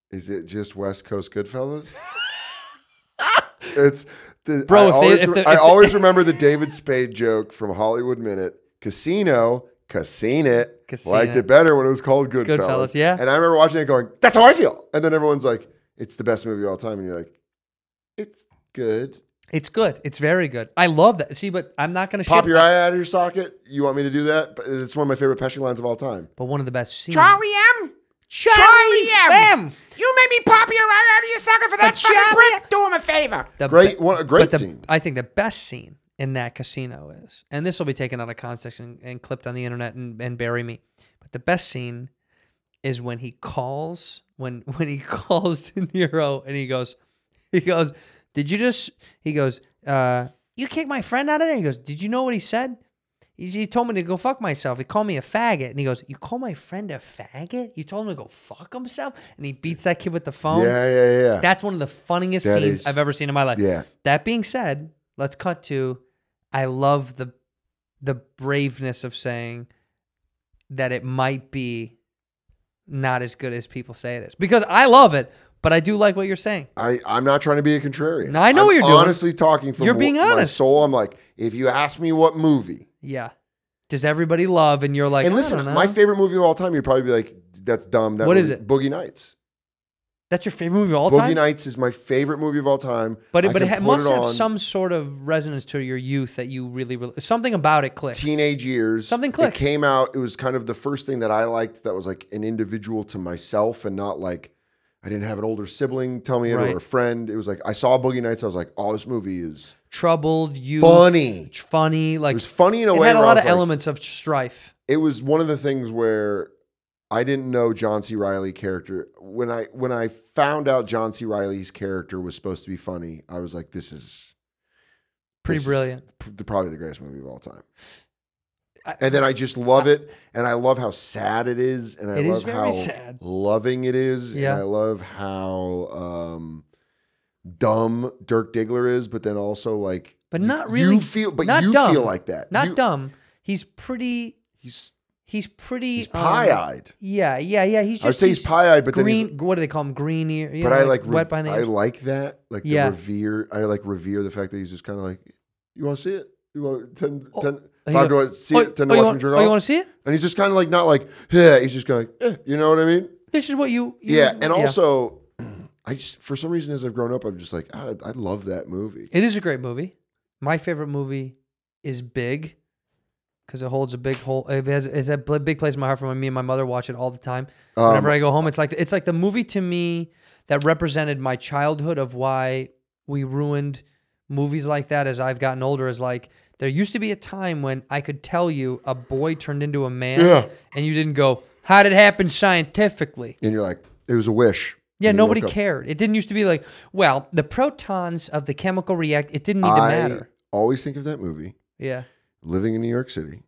Is it just West Coast Goodfellas? It's the, Bro, I if always, they, if the, if I always the, remember the David Spade joke from Hollywood Minute. Casino, Casino, Casino. Liked it better when it was called Goodfellas. Goodfellas, yeah. And I remember watching it going, that's how I feel. And then everyone's like, it's the best movie of all time. And you're like, it's good. It's good. It's very good. I love that. See, but I'm not going to pop your eye out of your socket. You want me to do that? But it's one of my favorite Pesci lines of all time. But one of the best scenes. Charlie M. Charlie, Charlie M. M. You made me pop your eye out of your socket for that fucking brick. Do him a favor. The great, one, a great scene. The, I think the best scene in that Casino is, and this will be taken out of context and, and clipped on the internet and, and bury me. But the best scene is when he calls when when he calls De Niro and he goes he goes. Did you just, he goes, uh, you kicked my friend out of there? He goes, did you know what he said? He, he told me to go fuck myself. He called me a faggot. And he goes, you call my friend a faggot? You told him to go fuck himself? And he beats that kid with the phone. Yeah, yeah, yeah. That's one of the funniest that scenes is, I've ever seen in my life. Yeah. That being said, let's cut to, I love the, the braveness of saying that it might be not as good as people say it is. Because I love it. But I do like what you're saying. I, I'm not trying to be a contrarian. No, I know I'm what you're doing. Honestly talking from you're being honest. my soul. I'm like, if you ask me what movie. Yeah. Does everybody love? And you're like, and listen, I don't know. My favorite movie of all time, you'd probably be like, that's dumb. That what movie, is it? Boogie Nights. That's your favorite movie of all Boogie time? Boogie Nights is my favorite movie of all time. But it, but it must it have some sort of resonance to your youth that you really, really, something about it clicks. Teenage years. Something clicks. It came out. It was kind of the first thing that I liked that was like an individual to myself and not like, I didn't have an older sibling tell me it right. or a friend. It was like, I saw Boogie Nights. I was like, oh, this movie is... Troubled, you Funny. Funny. Like, it was funny in a it way. It had a lot of like, elements of strife. It was one of the things where I didn't know John C. Reilly character. When I, when I found out John C. Reilly's character was supposed to be funny, I was like, this is... Pretty brilliant. Probably the greatest movie of all time. I, and then I just love I, it, and I love how sad it is, and I it love is very how sad. loving it is, yeah. and I love how um, dumb Dirk Diggler is, but then also like, but not really. You feel, but not you dumb. feel like that. Not you, dumb. He's pretty. He's he's pretty. He's pie-eyed. Um, yeah, yeah, yeah. He's just. I'd say he's, he's pie-eyed, but green, then he's, what do they call him? Green ear. But know, I like. Wet behind the I like that. Like yeah. the revere. I like revere the fact that he's just kind of like, you want to see it? You want ten oh. ten. Time to see it. Time to watch him jerk off. Oh, you want to see it? And he's just kind of like, not like, yeah. He's just kind of like, eh, you know what I mean? This is what you. you yeah, and yeah. also, I just for some reason as I've grown up, I'm just like, I, I love that movie. It is a great movie. My favorite movie is Big, because it holds a big hole. It has it's a big place in my heart. For me and my mother watch it all the time. Um, Whenever I go home, it's like it's like the movie to me that represented my childhood of why we ruined movies like that as I've gotten older. Is like. There used to be a time when I could tell you a boy turned into a man, yeah. and you didn't go, how'd it happen scientifically? And you're like, it was a wish. Yeah, nobody cared. It didn't used to be like, well, the protons of the chemical react, it didn't need to matter. I always think of that movie. Yeah. Living in New York City,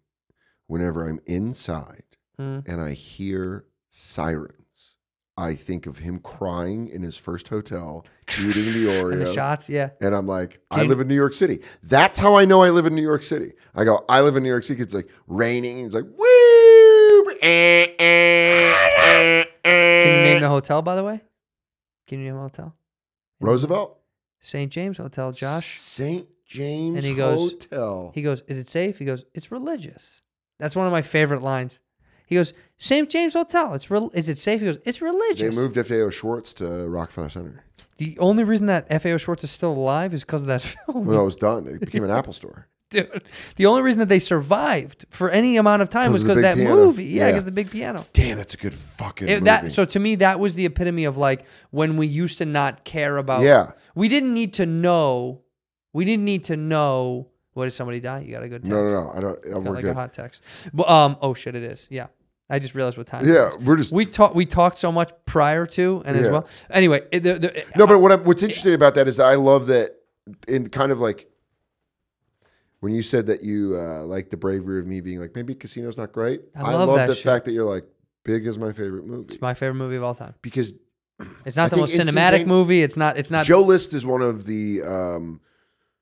whenever I'm inside mm. and I hear sirens, I think of him crying in his first hotel, eating the Oreos. And the shots, yeah. And I'm like, King. I live in New York City. That's how I know I live in New York City. I go, I live in New York City. It's like raining. It's like, woo! Eh, eh, eh, Can you name the hotel, by the way? Can you name a hotel? Roosevelt? Saint James Hotel, Josh. Saint James and he goes, Hotel. He goes, is it safe? He goes, it's religious. That's one of my favorite lines. He goes, Saint James Hotel. It's real. Is it safe? He goes, it's religious. They moved F A O Schwartz to Rockefeller Center. The only reason that F A O Schwartz is still alive is because of that film. Well, it was done. It became an Apple store. Dude, the only reason that they survived for any amount of time was because of that piano. movie. Yeah, because yeah. the big piano. Damn, that's a good fucking it, movie. That, so to me, that was the epitome of like when we used to not care about. Yeah. We didn't need to know. We didn't need to know. What, did somebody die? You got a good text. No, no, no. I don't. I'm got like good. a hot text. But, um, oh shit, it is. Yeah, I just realized what time. Yeah, it is. we're just we talked. We talked so much prior to and yeah. as well. Anyway, the, the, no. But what I'm, what's interesting yeah. about that is I love that in kind of like when you said that you uh, like the bravery of me being like maybe Casino's not great. I love, I love that the shit. fact that you're like Big is my favorite movie. It's my favorite movie of all time because it's not I the most cinematic movie. It's not. It's not. Joe List is one of the. Um,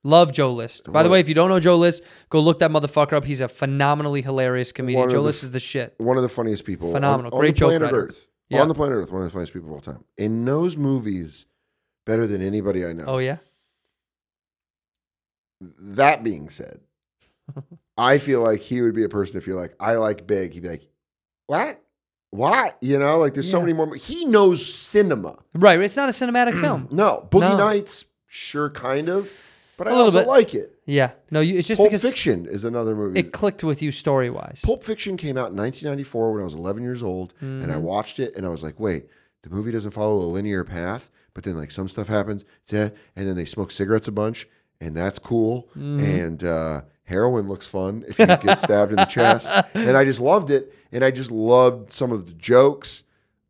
Love Joe List. By the way, if you don't know Joe List, go look that motherfucker up. He's a phenomenally hilarious comedian. Joe List is the shit. One of the funniest people. Phenomenal. Great joke writer. On the planet Earth. Yeah. On the planet Earth, one of the funniest people of all time. And knows movies better than anybody I know. Oh, yeah? That being said, I feel like he would be a person if you're like, I like Big. He'd be like, what? Why? You know, like there's yeah. so many more. He knows cinema. Right. It's not a cinematic film. No. Boogie no. Nights, sure, kind of. But I also bit. like it. Yeah. No, you, it's just Pulp because... Pulp Fiction is another movie. It clicked with you story-wise. Pulp Fiction came out in nineteen ninety-four when I was eleven years old, mm. and I watched it, and I was like, wait, the movie doesn't follow a linear path, but then like some stuff happens, and then they smoke cigarettes a bunch, and that's cool, mm. and uh, heroin looks fun if you get stabbed in the chest. And I just loved it, and I just loved some of the jokes.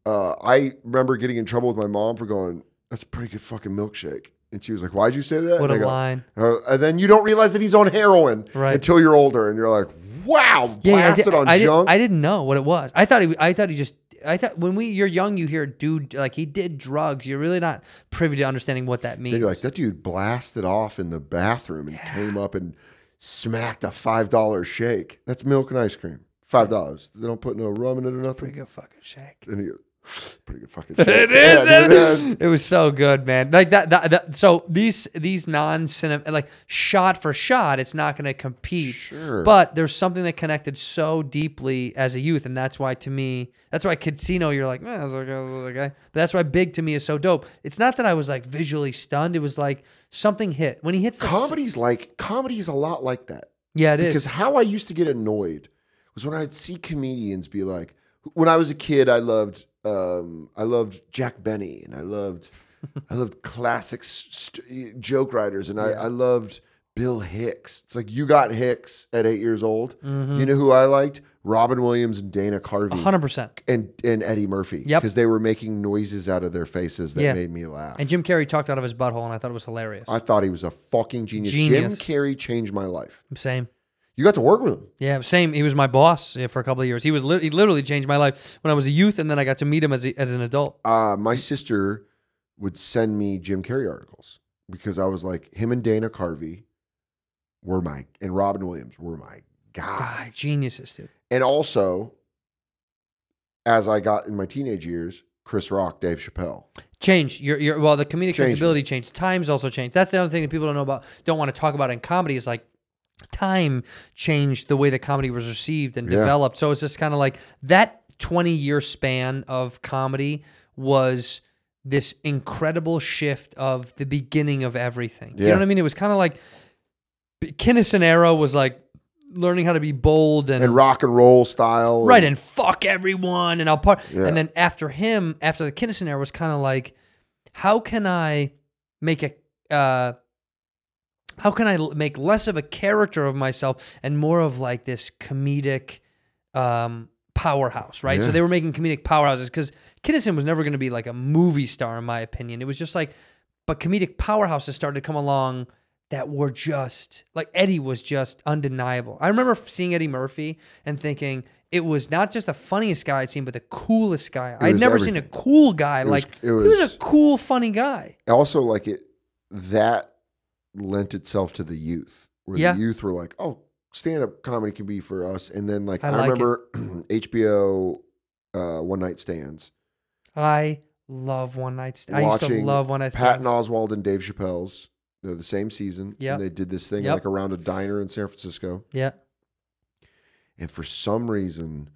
Uh, I remember getting in trouble with my mom for going, that's a pretty good fucking milkshake. And she was like, why'd you say that? What and a go, line. Uh, and then you don't realize that he's on heroin right. until you're older. And you're like, wow, yeah, blasted yeah, I did, on I junk. Did, I didn't know what it was. I thought he, I thought he just, I thought when we, you're young, you hear dude, like he did drugs. You're really not privy to understanding what that means. Then you're like, that dude blasted off in the bathroom and yeah. came up and smacked a five dollar shake. That's milk and ice cream. five dollars. They don't put no rum in it or nothing. Pretty good fucking shake. And he, pretty good fucking shit. It is. Yeah, it, is. It was so good, man. Like that. that, that so these these non cinema like shot for shot, it's not going to compete. Sure. But there's something that connected so deeply as a youth, and that's why to me, that's why Casino, you're like, man, eh, that's okay, okay. But that's why Big to me is so dope. It's not that I was like visually stunned. It was like something hit when he hits. The comedy's like comedy's a lot like that. Yeah, it because is. Because how I used to get annoyed was when I'd see comedians be like, when I was a kid, I loved. Um, I loved Jack Benny, and I loved, I loved classic st joke writers, and I, yeah. I loved Bill Hicks. It's like you got Hicks at eight years old. Mm-hmm. You know who I liked? Robin Williams and Dana Carvey. one hundred percent. And, and Eddie Murphy. Yep. Because they were making noises out of their faces that yeah. made me laugh. And Jim Carrey talked out of his butthole, and I thought it was hilarious. I thought he was a fucking genius. genius. Jim Carrey changed my life. Same. You got to work with him. Yeah, same. He was my boss for a couple of years. He was li he literally changed my life when I was a youth, and then I got to meet him as, a, as an adult. Uh, my sister would send me Jim Carrey articles because I was like, him and Dana Carvey were my, and Robin Williams were my guys. God, geniuses, dude. And also, as I got in my teenage years, Chris Rock, Dave Chappelle. Changed. Your, your, well, the comedic changed sensibility me. changed. Times also changed. That's the other thing that people don't know about, don't want to talk about in comedy is like, time changed the way that comedy was received and yeah. developed. So it's just kind of like that twenty year span of comedy was this incredible shift of the beginning of everything. Yeah. You know what I mean? It was kind of like Kinnisonero was like learning how to be bold and, and rock and roll style. Right. And, and fuck everyone. And I'll part. Yeah. And then after him, after the Kinison era was kind of like, how can I make a, uh, how can I make less of a character of myself and more of like this comedic um, powerhouse, right? Yeah. So they were making comedic powerhouses because Kinison was never going to be like a movie star, in my opinion. It was just like, but comedic powerhouses started to come along that were just, like Eddie was just undeniable. I remember seeing Eddie Murphy and thinking it was not just the funniest guy I'd seen, but the coolest guy. I'd never everything. seen a cool guy. It like, was, it was, he was a cool, funny guy. Also, like it, that... lent itself to the youth where yeah. the youth were like, oh, stand-up comedy can be for us. And then like I, I like remember H B O uh One Night Stands. I love One Night Stands. I used to love One Night Stands. Patton Oswalt and Dave Chappelle's, they're the same season. Yeah, they did this thing yep. like around a diner in San Francisco. Yeah, and for some reason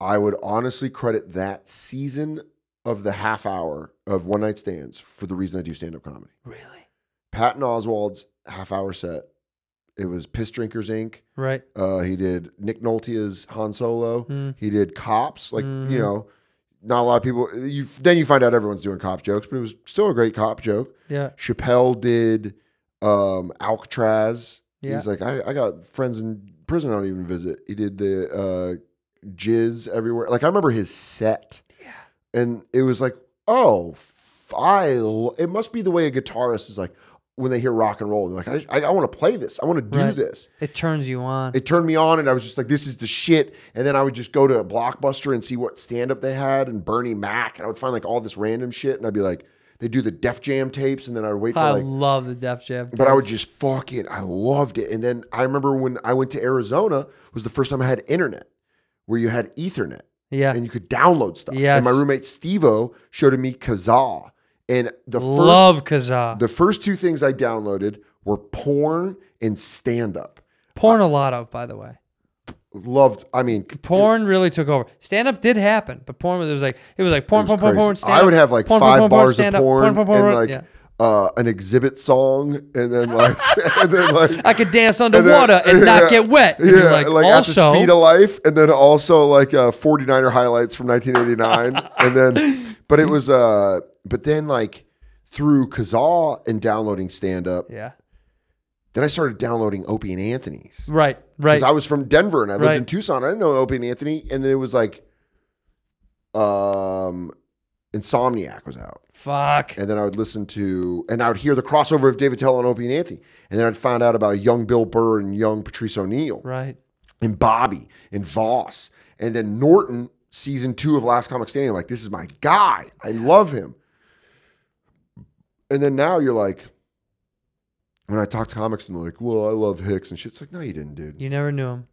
I would honestly credit that season of the half hour of One Night Stands for the reason I do stand-up comedy. Really? Patton Oswalt's half-hour set. It was Piss Drinkers, Incorporated. Right. Uh, he did Nick Nolte's Han Solo. Mm. He did Cops. Like, mm. you know, not a lot of people. You, then you find out everyone's doing cop jokes, but it was still a great cop joke. Yeah. Chappelle did um, Alcatraz. Yeah. He's like, I, I got friends in prison I don't even visit. He did the uh, Jizz Everywhere. Like, I remember his set. Yeah. And it was like, oh, I, it must be the way a guitarist is like, when they hear rock and roll, they're like, I, I, I want to play this. I want to do right. this. It turns you on. It turned me on, and I was just like, this is the shit. And then I would just go to a Blockbuster and see what stand-up they had and Bernie Mac, and I would find like all this random shit, and I'd be like, they do the Def Jam tapes, and then I'd wait for I like- I love the Def Jam tapes. But I would just, fuck it. I loved it. And then I remember when I went to Arizona, was the first time I had internet, where you had Ethernet. Yeah. And you could download stuff. Yes. And my roommate, Steve-O, showed me Kazaa. And the Love first, Kazaa. The first two things I downloaded were porn and stand-up. Porn I, a lot of, by the way. Loved, I mean. Porn it, really took over. Stand-up did happen, but porn was, it was like, it was like porn, was porn, porn, porn, stand-up. I would have like porn, five porn, bars porn, of porn, porn, porn, porn and like yeah. uh, an exhibit song, and then like. and then like I could dance underwater and, then, and not yeah, get wet. And yeah, like, like also, At the Speed of Life, and then also like uh, forty-niner highlights from nineteen eighty-nine. And then, but it was, uh, But then, like, through Kazaa and downloading stand-up, yeah. then I started downloading Opie and Anthony's. Right, right. Because I was from Denver, and I lived right. in Tucson. I didn't know Opie and Anthony. And then it was, like, um, Insomniac was out. Fuck. And then I would listen to, and I would hear the crossover of David Tell and Opie and Anthony. And then I'd find out about young Bill Burr and young Patrice O'Neill. Right. And Bobby and Voss. And then Norton, season two of Last Comic Standing. I'm like, this is my guy. I love him. And then now you're like, when I talk to comics and they're like, well, I love Hicks and shit. It's like, no, you didn't, dude. You never knew him.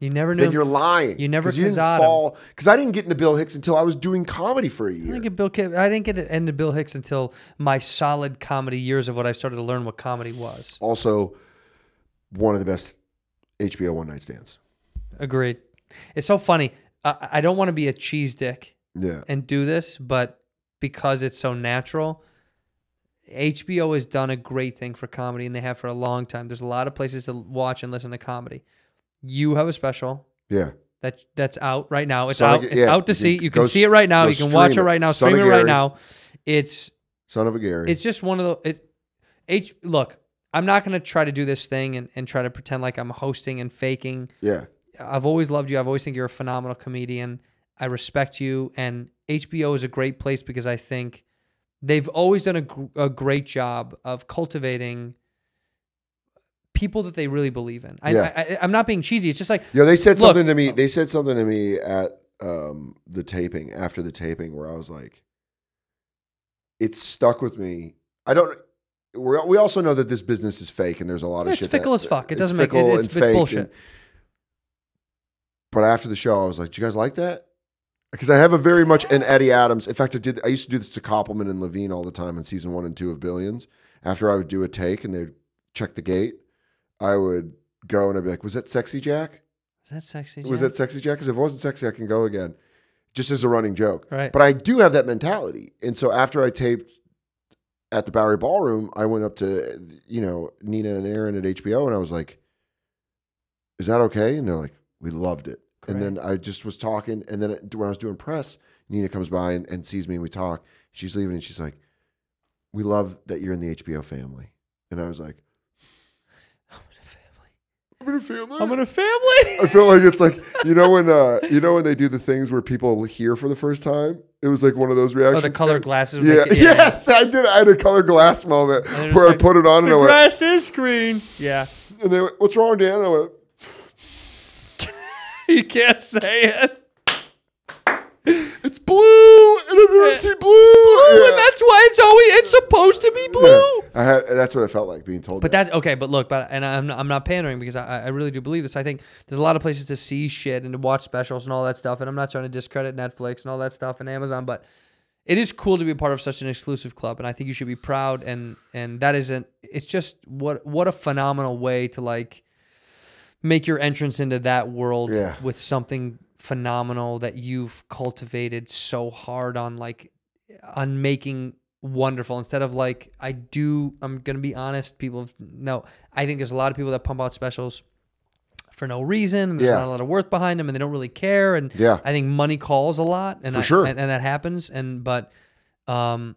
You never knew then him. Then you're lying. You never Because I didn't get into Bill Hicks until I was doing comedy for a year. I didn't get, Bill, I didn't get into Bill Hicks until my solid comedy years of what I started to learn what comedy was. Also, one of the best H B O One Night Stands. Agreed. It's so funny. I, I don't want to be a cheese dick yeah. and do this, but because it's so natural... H B O has done a great thing for comedy, and they have for a long time. There's a lot of places to watch and listen to comedy. You have a special, yeah, that that's out right now. It's out. It's out to see. You can see it right now. You can watch it right now. Stream it right now. It's Son of a Gary. It's just one of the. It, H. Look, I'm not going to try to do this thing and, and try to pretend like I'm hosting and faking. Yeah. I've always loved you. I've always think you're a phenomenal comedian. I respect you. And H B O is a great place because I think they've always done a, gr a great job of cultivating people that they really believe in. I, yeah. I, I, I'm not being cheesy. It's just like, yeah, they said look, something to me. They said something to me at um, the taping, after the taping, where I was like, it stuck with me. I don't, we're, we also know that this business is fake and there's a lot of it's shit. It's fickle that, as fuck. It doesn't make it, it's, it's bullshit. And, but after the show, I was like, do you guys like that? Because I have a very much an Eddie Adams. In fact, I did. I used to do this to Koppelman and Levine all the time in season one and two of Billions. After I would do a take and they'd check the gate, I would go and I'd be like, was that Sexy Jack? Was that Sexy Jack? Was that Sexy Jack? Because if it wasn't sexy, I can go again. Just as a running joke. Right. But I do have that mentality. And so after I taped at the Bowery Ballroom, I went up to, you know, Nina and Aaron at H B O and I was like, is that okay? And they're like, we loved it. Great. And then I just was talking. And then when I was doing press, Nina comes by and, and sees me and we talk. She's leaving and she's like, we love that you're in the H B O family. And I was like, I'm in a family. I'm in a family. I feel like it's like, you know when uh, you know when they do the things where people hear for the first time. It was like one of those reactions. Oh, the colored glasses. Yeah. Like, yeah. Yes, I did. I had a colored glass moment where like, I put it on the and I went, "Grass is green." Yeah. And they went, "What's wrong, Dan?" And I went, "You can't say it. It's blue, and I've never seen blue, blue yeah. and that's why it's always it's supposed to be blue." Yeah. I had that's what it felt like being told. But that. that's okay. But look, but and I'm I'm not pandering because I I really do believe this. I think there's a lot of places to see shit and to watch specials and all that stuff. And I'm not trying to discredit Netflix and all that stuff and Amazon, but it is cool to be a part of such an exclusive club, and I think you should be proud. And and that isn't. It's just what what a phenomenal way to like make your entrance into that world yeah. with something phenomenal that you've cultivated so hard on, like on making wonderful instead of like, I do, I'm going to be honest, people know, I think there's a lot of people that pump out specials for no reason. And there's yeah. not a lot of worth behind them and they don't really care. And yeah. I think money calls a lot and, for I, sure. and, and that happens. And, but, um,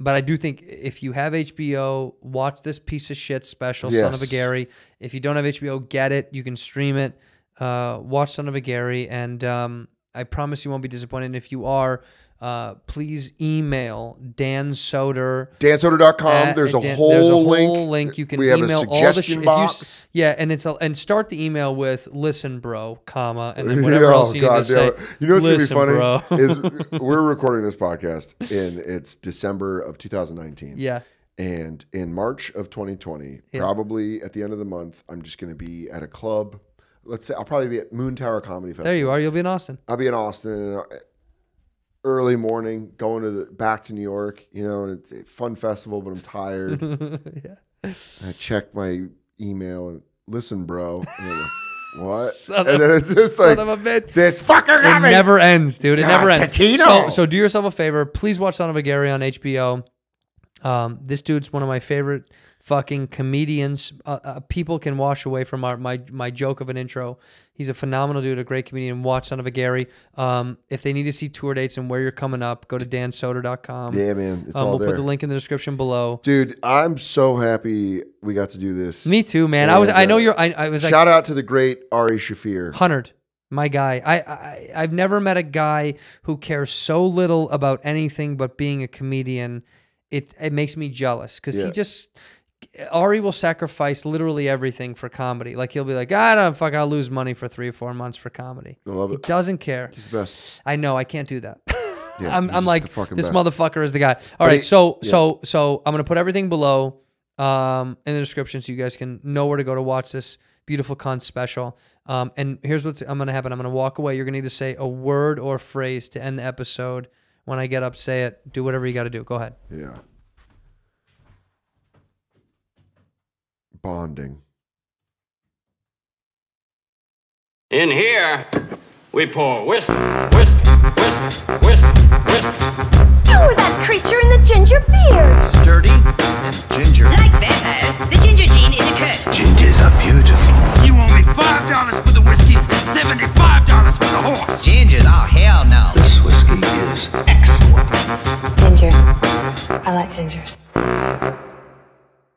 but I do think if you have H B O, watch this piece of shit special, yes. Son of a Gary. If you don't have H B O, get it. You can stream it. Uh, watch Son of a Gary, and um, I promise you won't be disappointed. And if you are, uh, please email Dan Soder, dan soder dot com. There's a Dan, whole there's a link. Whole link. You can we email have a suggestion all the box. You, yeah, and it's a, and start the email with "Listen, bro," comma, and then whatever oh, else you God, need to yeah. say. You know what's Listen, gonna be funny is we're recording this podcast in it's December of two thousand nineteen. Yeah. And in March of twenty twenty, yeah. probably at the end of the month, I'm just gonna be at a club. Let's say I'll probably be at Moon Tower Comedy Festival. There you are. You'll be in Austin. I'll be in Austin early morning, going to the, back to New York. You know, and it's a fun festival, but I'm tired. yeah. And I check my email and listen, bro. And I'm like, what? Son and then it's just like, son of a bitch. This fucker got me. It never ends, dude. It God, never ends. So, so do yourself a favor. Please watch Son of a Gary on H B O. Um, this dude's one of my favorite fucking comedians. Uh, uh, people can wash away from our, my my joke of an intro. He's a phenomenal dude, a great comedian. Watch Son of a Gary. Um, if they need to see tour dates and where you're coming up, go to dan soder dot com. Yeah, man, it's um, all we'll there. We'll put the link in the description below. Dude, I'm so happy we got to do this. Me too, man. And I was, uh, I know you're. I, I was. Shout like, out to the great Ari Shaffir. Hunter, my guy. I, I I've never met a guy who cares so little about anything but being a comedian. It it makes me jealous because yeah. he just. Ari will sacrifice literally everything for comedy. Like he'll be like, I don't fuck. I'll lose money for three or four months for comedy. I love it. He doesn't care. He's the best. I know. I can't do that. Yeah, I'm, I'm like, this best. Motherfucker is the guy. All but right. He, so, yeah. so, so I'm going to put everything below um, in the description so you guys can know where to go to watch this beautiful con special. Um, and here's what's I'm going to happen. I'm going to walk away. You're going to either say a word or a phrase to end the episode. When I get up, say it, do whatever you got to do. Go ahead. Yeah. Bonding. In here, we pour whiskey, whiskey, whiskey, whiskey, whiskey. You were that creature in the ginger beard. Sturdy and ginger. Like vampires, the ginger gene is